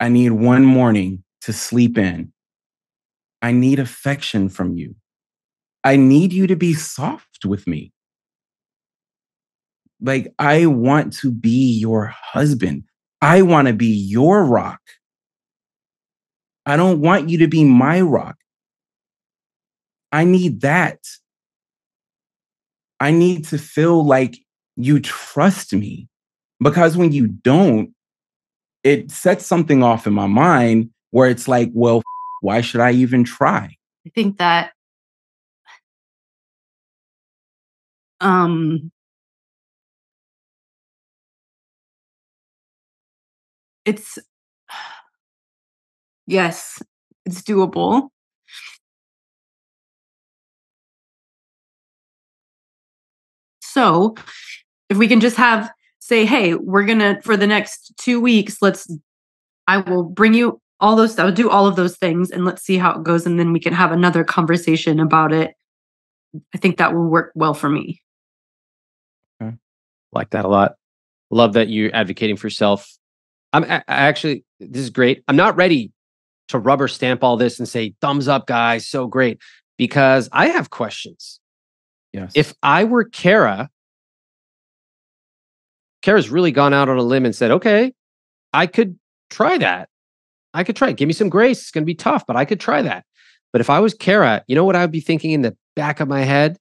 I need one morning to sleep in. I need affection from you. I need you to be soft with me. I want to be your husband. I want to be your rock. I don't want you to be my rock. I need that. I need to feel like you trust me. Because when you don't, it sets something off in my mind where it's like, well, why should I even try? I think that it's, yes, it's doable. So if we can just have, say, hey, we're going to, for the next 2 weeks, I will bring you all those, I'll do all of those things and let's see how it goes. And then we can have another conversation about it. I think that will work well for me. Okay. Like that a lot. Love that you're advocating for yourself. I actually, this is great. I'm not ready to rubber stamp all this and say, thumbs up, guys, so great, because I have questions. Yes. If I were Kara's really gone out on a limb and said, okay, I could try that. I could try it. Give me some grace. It's going to be tough, but I could try that. But if I was Kara, you know what I'd be thinking in the back of my head?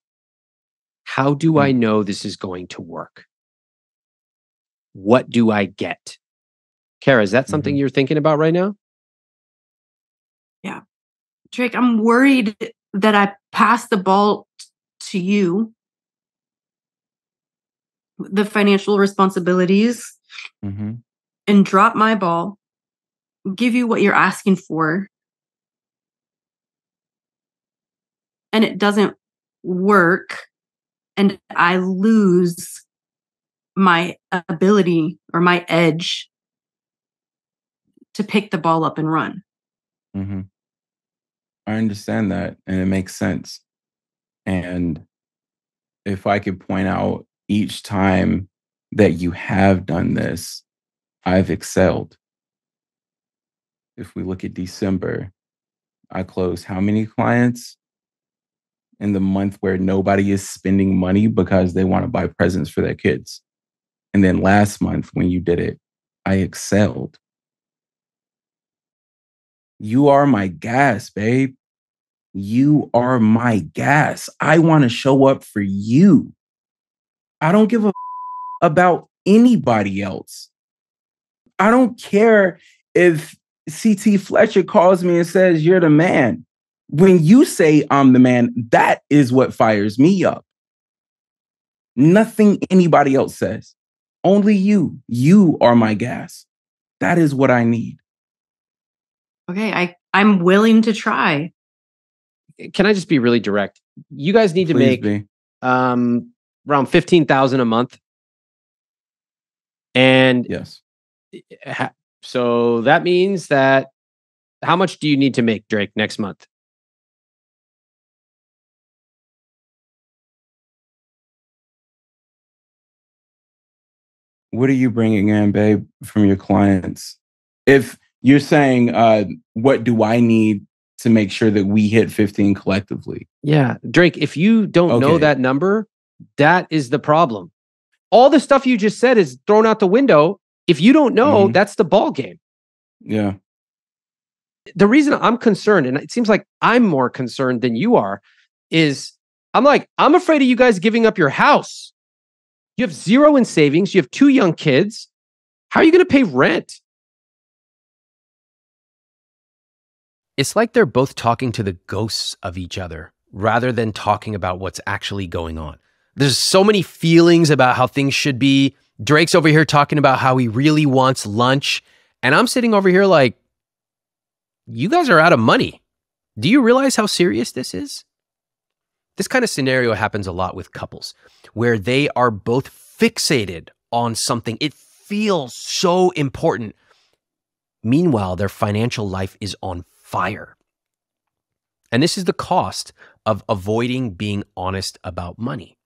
How do I know this is going to work? What do I get? Kara, is that something you're thinking about right now? Yeah. Drake, I'm worried that I passed the ball to you. The financial responsibilities and drop my ball, give you what you're asking for. And it doesn't work. And I lose my ability or my edge to pick the ball up and run. Mm-hmm. I understand that. And it makes sense. And if I could point out, each time that you have done this, I've excelled. If we look at December, I closed how many clients in the month where nobody is spending money because they want to buy presents for their kids? And then last month when you did it, I excelled. You are my gas, babe. You are my gas. I want to show up for you. I don't give a about anybody else. I don't care if C.T. Fletcher calls me and says, you're the man. When you say I'm the man, that is what fires me up. Nothing anybody else says. Only you. You are my gas. That is what I need. Okay, I'm willing to try. Can I just be really direct? You guys need to make... around $15,000 a month. And yes. So that means that how much do you need to make, Drake, next month? What are you bringing in, babe, from your clients? If you're saying, what do I need to make sure that we hit 15 collectively? Yeah. Drake, if you don't know that number, that is the problem. All the stuff you just said is thrown out the window. If you don't know, that's the ball game. Yeah. The reason I'm concerned, and it seems like I'm more concerned than you are, is I'm afraid of you guys giving up your house. You have zero in savings. You have 2 young kids. How are you going to pay rent? It's like they're both talking to the ghosts of each other rather than talking about what's actually going on. There's so many feelings about how things should be. Drake's over here talking about how he really wants lunch. And I'm sitting over here like, you guys are out of money. Do you realize how serious this is? This kind of scenario happens a lot with couples where they are both fixated on something. It feels so important. Meanwhile, their financial life is on fire. And this is the cost of avoiding being honest about money.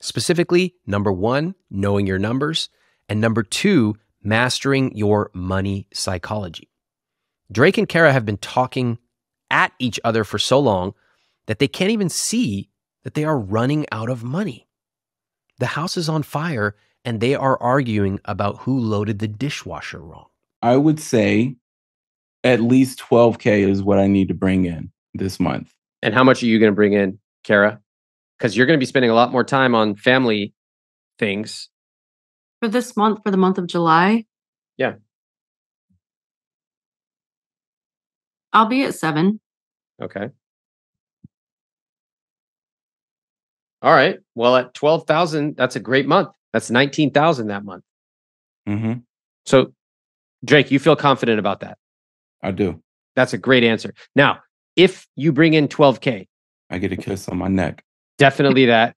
Specifically, number 1, knowing your numbers, and number 2, mastering your money psychology. Drake and Kara have been talking at each other for so long that they can't even see that they are running out of money. The house is on fire, and they are arguing about who loaded the dishwasher wrong. I would say at least $12K is what I need to bring in this month. And how much are you going to bring in, Kara? Because you're going to be spending a lot more time on family things. For this month, for the month of July? Yeah. I'll be at 7. Okay. All right. Well, at 12,000, that's a great month. That's 19,000 that month. Mm-hmm. So, Drake, you feel confident about that? I do. That's a great answer. Now, if you bring in 12K. I get a kiss on my neck. Definitely that.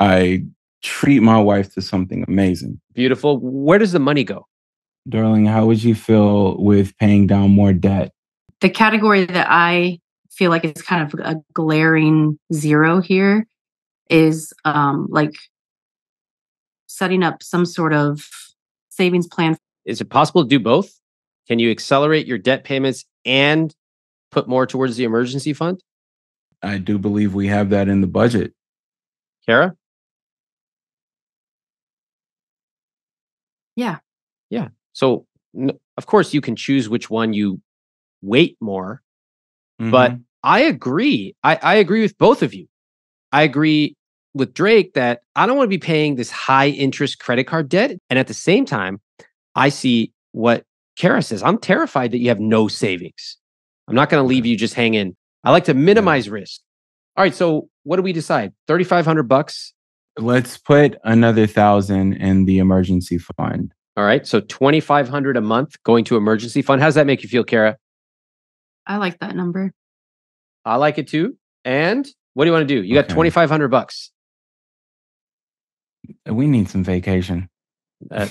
I treat my wife to something amazing. Beautiful. Where does the money go? Darling, how would you feel with paying down more debt? The category that I feel like is kind of a glaring zero here is like setting up some sort of savings plan. Is it possible to do both? Can you accelerate your debt payments and put more towards the emergency fund? I do believe we have that in the budget. Kara? Yeah. Yeah. So, of course, you can choose which one you wait more. Mm-hmm. But I agree. I agree with both of you. I agree with Drake that I don't want to be paying this high interest credit card debt. And at the same time, I see what Kara says. I'm terrified that you have no savings. I'm not going to leave you just hanging. I like to minimize risk. All right. So what do we decide? $3,500. Let's put another 1,000 in the emergency fund. All right. So $2,500 a month going to emergency fund. How does that make you feel, Kara? I like that number. I like it too. And what do you want to do? You got $2,500. We need some vacation.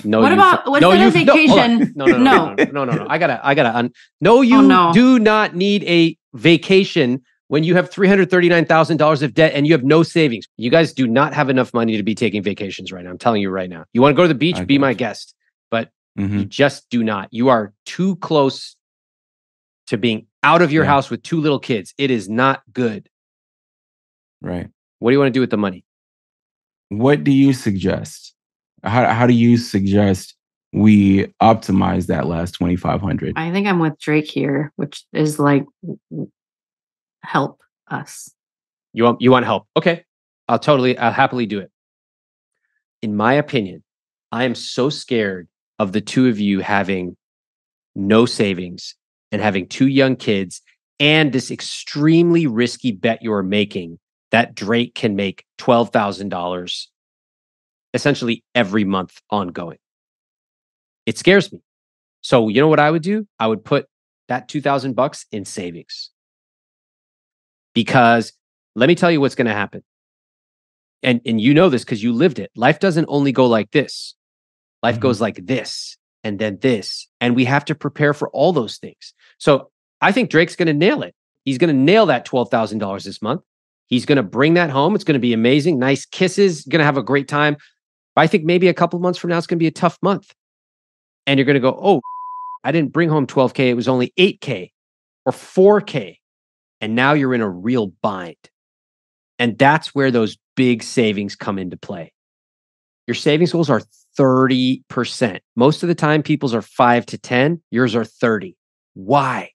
No. What about what's no, a vacation? No. I gotta. No, you do not need a vacation when you have $339,000 of debt and you have no savings. You guys do not have enough money to be taking vacations right now. I'm telling you right now. You want to go to the beach? Be my guest, but you just do not. You are too close to being out of your house with two little kids. It is not good. Right. What do you want to do with the money? What do you suggest? How do you suggest we optimize that last $2,500? I think I'm with Drake here, which is like, help us. You want help? Okay. I'll happily do it. In my opinion, I am so scared of the two of you having no savings and having two young kids and this extremely risky bet you're making that Drake can make $12,000 essentially every month ongoing. It scares me. So you know what I would do? I would put that $2,000 in savings. Because let me tell you what's going to happen. And you know this because you lived it. Life doesn't only go like this. Life goes like this and then this. And we have to prepare for all those things. So I think Drake's going to nail it. He's going to nail that $12,000 this month. He's going to bring that home. It's going to be amazing. Nice kisses. Going to have a great time. But I think maybe a couple of months from now, it's going to be a tough month. And you're going to go, oh, I didn't bring home 12K. It was only 8K or 4K. And now you're in a real bind. And that's where those big savings come into play. Your savings goals are 30%. Most of the time, people's are 5 to 10. Yours are 30. Why?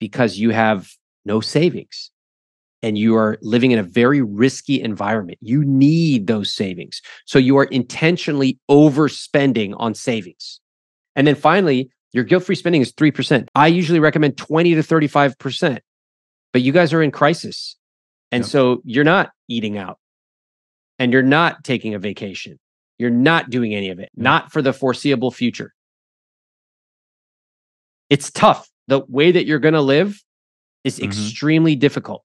Because you have no savings. And you are living in a very risky environment. You need those savings. So you are intentionally overspending on savings. And then finally, your guilt-free spending is 3%. I usually recommend 20 to 35%, but you guys are in crisis. And so you're not eating out and you're not taking a vacation. You're not doing any of it, not for the foreseeable future. It's tough. The way that you're going to live is extremely difficult.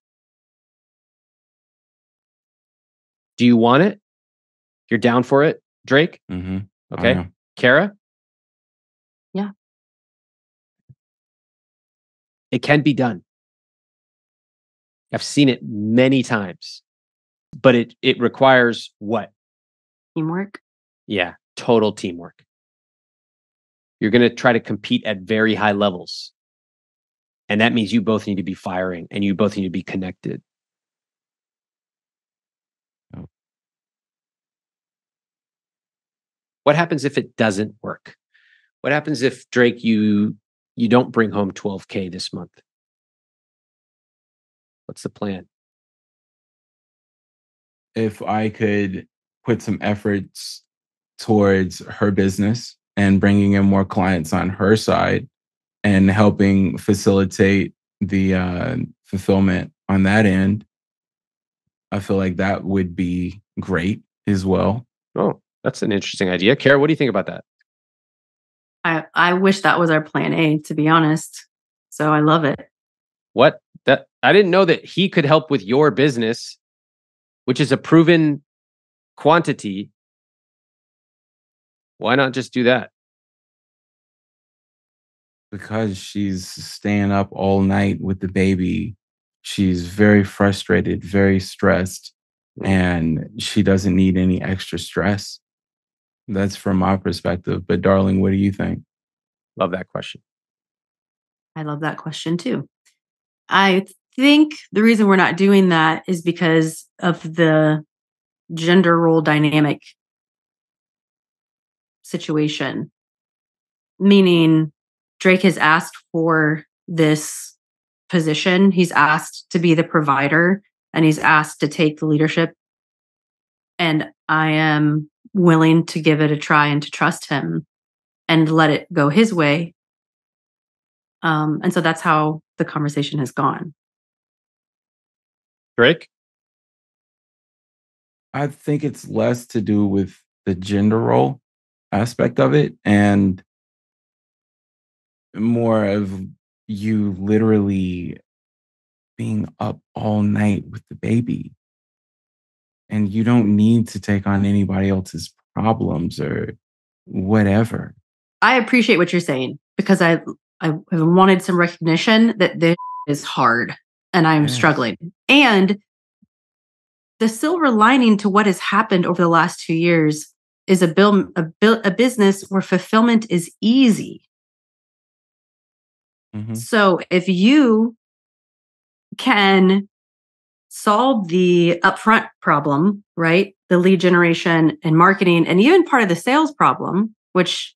Do you want it? You're down for it, Drake? Okay. Kara? Yeah. It can be done. I've seen it many times, but it requires what? Teamwork. Yeah, total teamwork. You're going to try to compete at very high levels. And that means you both need to be firing and you both need to be connected. Oh. What happens if it doesn't work? What happens if, Drake, you don't bring home 12K this month? What's the plan? If I could put some efforts towards her business and bringing in more clients on her side and helping facilitate the fulfillment on that end. I feel like that would be great as well. Oh, that's an interesting idea. Kara, what do you think about that? I wish that was our plan A, to be honest. So I love it. What? That I didn't know that he could help with your business, which is a proven quantity. Why not just do that? Because she's staying up all night with the baby. She's very frustrated, very stressed, and she doesn't need any extra stress. That's from my perspective. But darling, what do you think? Love that question. I love that question too. I think the reason we're not doing that is because of the gender role dynamic situation. Meaning Drake has asked for this position. He's asked to be the provider and he's asked to take the leadership. And I am willing to give it a try and to trust him and let it go his way. And so that's how the conversation has gone. Drake? I think it's less to do with the gender role aspect of it and more of you literally being up all night with the baby. And you don't need to take on anybody else's problems or whatever. I appreciate what you're saying because I wanted some recognition that this is hard and I'm struggling. And the silver lining to what has happened over the last 2 years is a business where fulfillment is easy. Mm-hmm. So if you can solve the upfront problem, right? The lead generation and marketing, and even part of the sales problem, which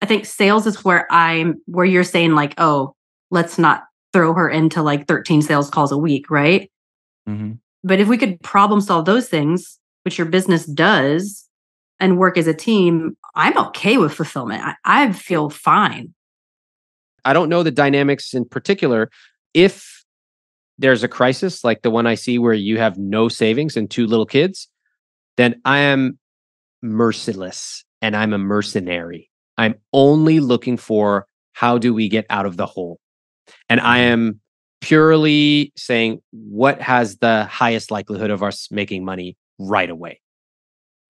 I think sales is where you're saying like, oh, let's not throw her into like 13 sales calls a week, right? Mm-hmm. But if we could problem solve those things, which your business does, and work as a team, I'm okay with fulfillment. I feel fine. I don't know the dynamics in particular. If there's a crisis like the one I see where you have no savings and two little kids, then I am merciless and I'm a mercenary. I'm only looking for how do we get out of the hole? And I am purely saying what has the highest likelihood of us making money right away.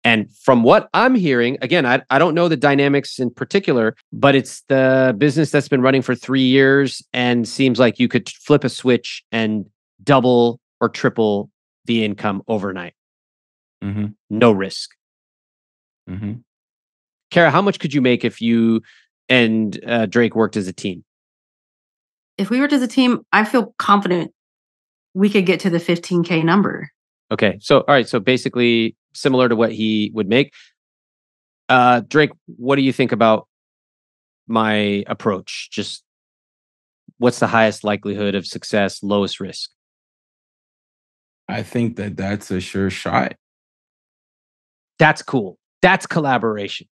And from what I'm hearing, again, I don't know the dynamics in particular, but it's the business that's been running for 3 years and seems like you could flip a switch and double or triple the income overnight. Mm-hmm. No risk. Mm-hmm. Kara, how much could you make if you and Drake worked as a team? If we worked as a team, I feel confident we could get to the 15K number. Okay. So, all right. So basically similar to what he would make. Drake, what do you think about my approach? Just what's the highest likelihood of success, lowest risk? I think that that's a sure shot. That's cool. That's collaboration.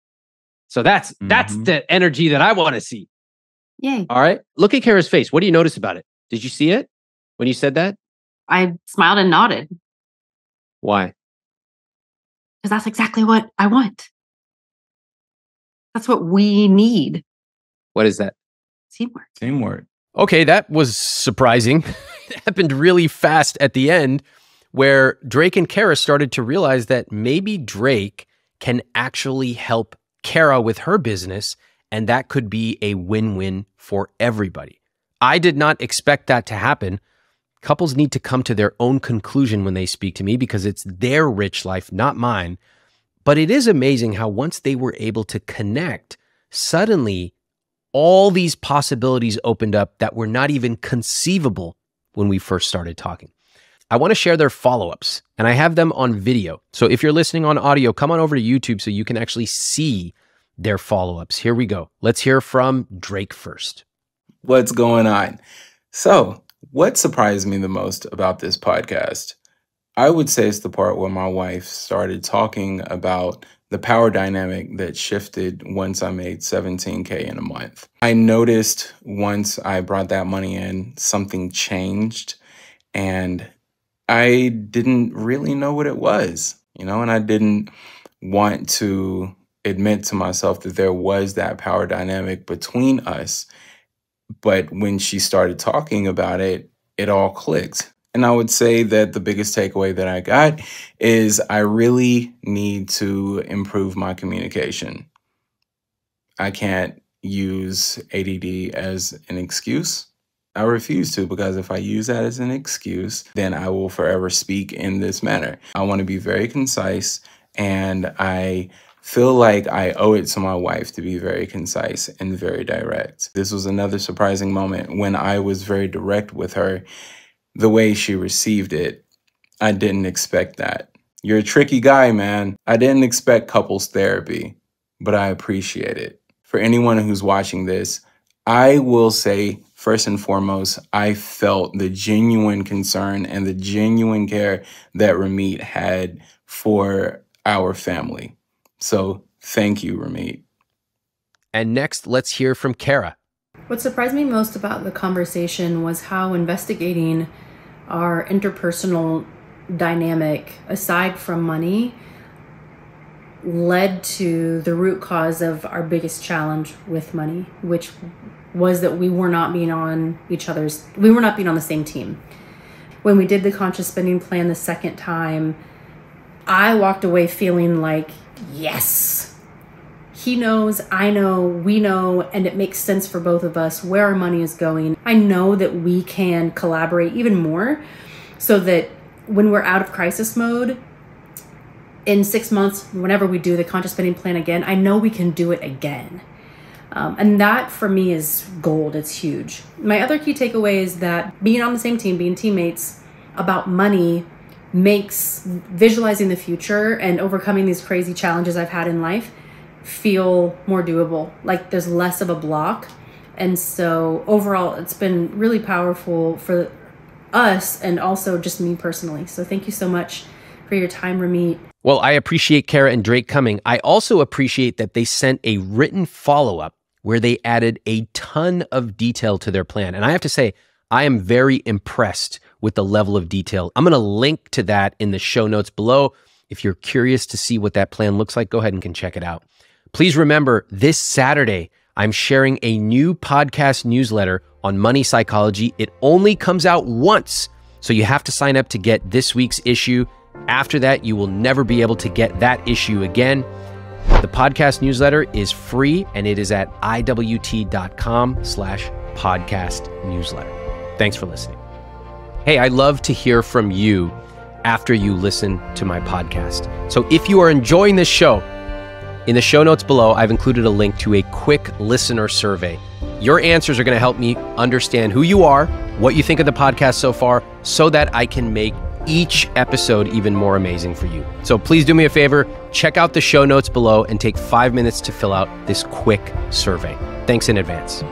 So that's the energy that I want to see. Yay. All right. Look at Kara's face. What do you notice about it? Did you see it when you said that? I smiled and nodded. Why? Because that's exactly what I want. That's what we need. What is that? Teamwork. Teamwork. Okay, that was surprising. It happened really fast at the end where Drake and Kara started to realize that maybe Drake can actually help Kara with her business, and that could be a win-win for everybody. I did not expect that to happen. Couples need to come to their own conclusion when they speak to me because it's their rich life, not mine. But it is amazing how once they were able to connect, suddenly all these possibilities opened up that were not even conceivable when we first started talking. I want to share their follow-ups, and I have them on video. So if you're listening on audio, come on over to YouTube so you can actually see their follow-ups. Here we go. Let's hear from Drake first. What's going on? So, what surprised me the most about this podcast? I would say it's the part where my wife started talking about the power dynamic that shifted once I made $17K in a month. I noticed once I brought that money in, something changed, and I didn't really know what it was, you know, and I didn't want to admit to myself that there was that power dynamic between us. But when she started talking about it, it all clicked. And I would say that the biggest takeaway that I got is I really need to improve my communication. I can't use ADD as an excuse. I refuse to, because if I use that as an excuse, then I will forever speak in this manner. I want to be very concise, and I feel like I owe it to my wife to be very concise and very direct. This was another surprising moment when I was very direct with her. The way she received it, I didn't expect that. You're a tricky guy, man. I didn't expect couples therapy, but I appreciate it. For anyone who's watching this, I will say, first and foremost, I felt the genuine concern and the genuine care that Ramit had for our family. So thank you, Ramit. And next, let's hear from Kara. What surprised me most about the conversation was how investigating our interpersonal dynamic, aside from money, led to the root cause of our biggest challenge with money, which was that we were not being on the same team. When we did the Conscious Spending Plan the second time, I walked away feeling like, yes, he knows, I know, we know, and it makes sense for both of us where our money is going. I know that we can collaborate even more so that when we're out of crisis mode in 6 months, whenever we do the Conscious Spending Plan again, I know we can do it again. And that for me is gold. It's huge. My other key takeaway is that being on the same team, being teammates about money, makes visualizing the future and overcoming these crazy challenges I've had in life feel more doable, like there's less of a block. And so overall, it's been really powerful for us and also just me personally. So thank you so much for your time, Ramit. Well, I appreciate Kara and Drake coming. I also appreciate that they sent a written follow-up where they added a ton of detail to their plan. And I have to say, I am very impressed with the level of detail. I'm going to link to that in the show notes below. If you're curious to see what that plan looks like, go ahead and can check it out. Please remember, this Saturday, I'm sharing a new podcast newsletter on money psychology. It only comes out once, so you have to sign up to get this week's issue. After that, you will never be able to get that issue again. The podcast newsletter is free, and it is at iwt.com/podcast newsletter. Thanks for listening. Hey, I love to hear from you after you listen to my podcast. So if you are enjoying this show, in the show notes below, I've included a link to a quick listener survey. Your answers are going to help me understand who you are, what you think of the podcast so far, so that I can make each episode even more amazing for you. So please do me a favor, check out the show notes below and take 5 minutes to fill out this quick survey. Thanks in advance.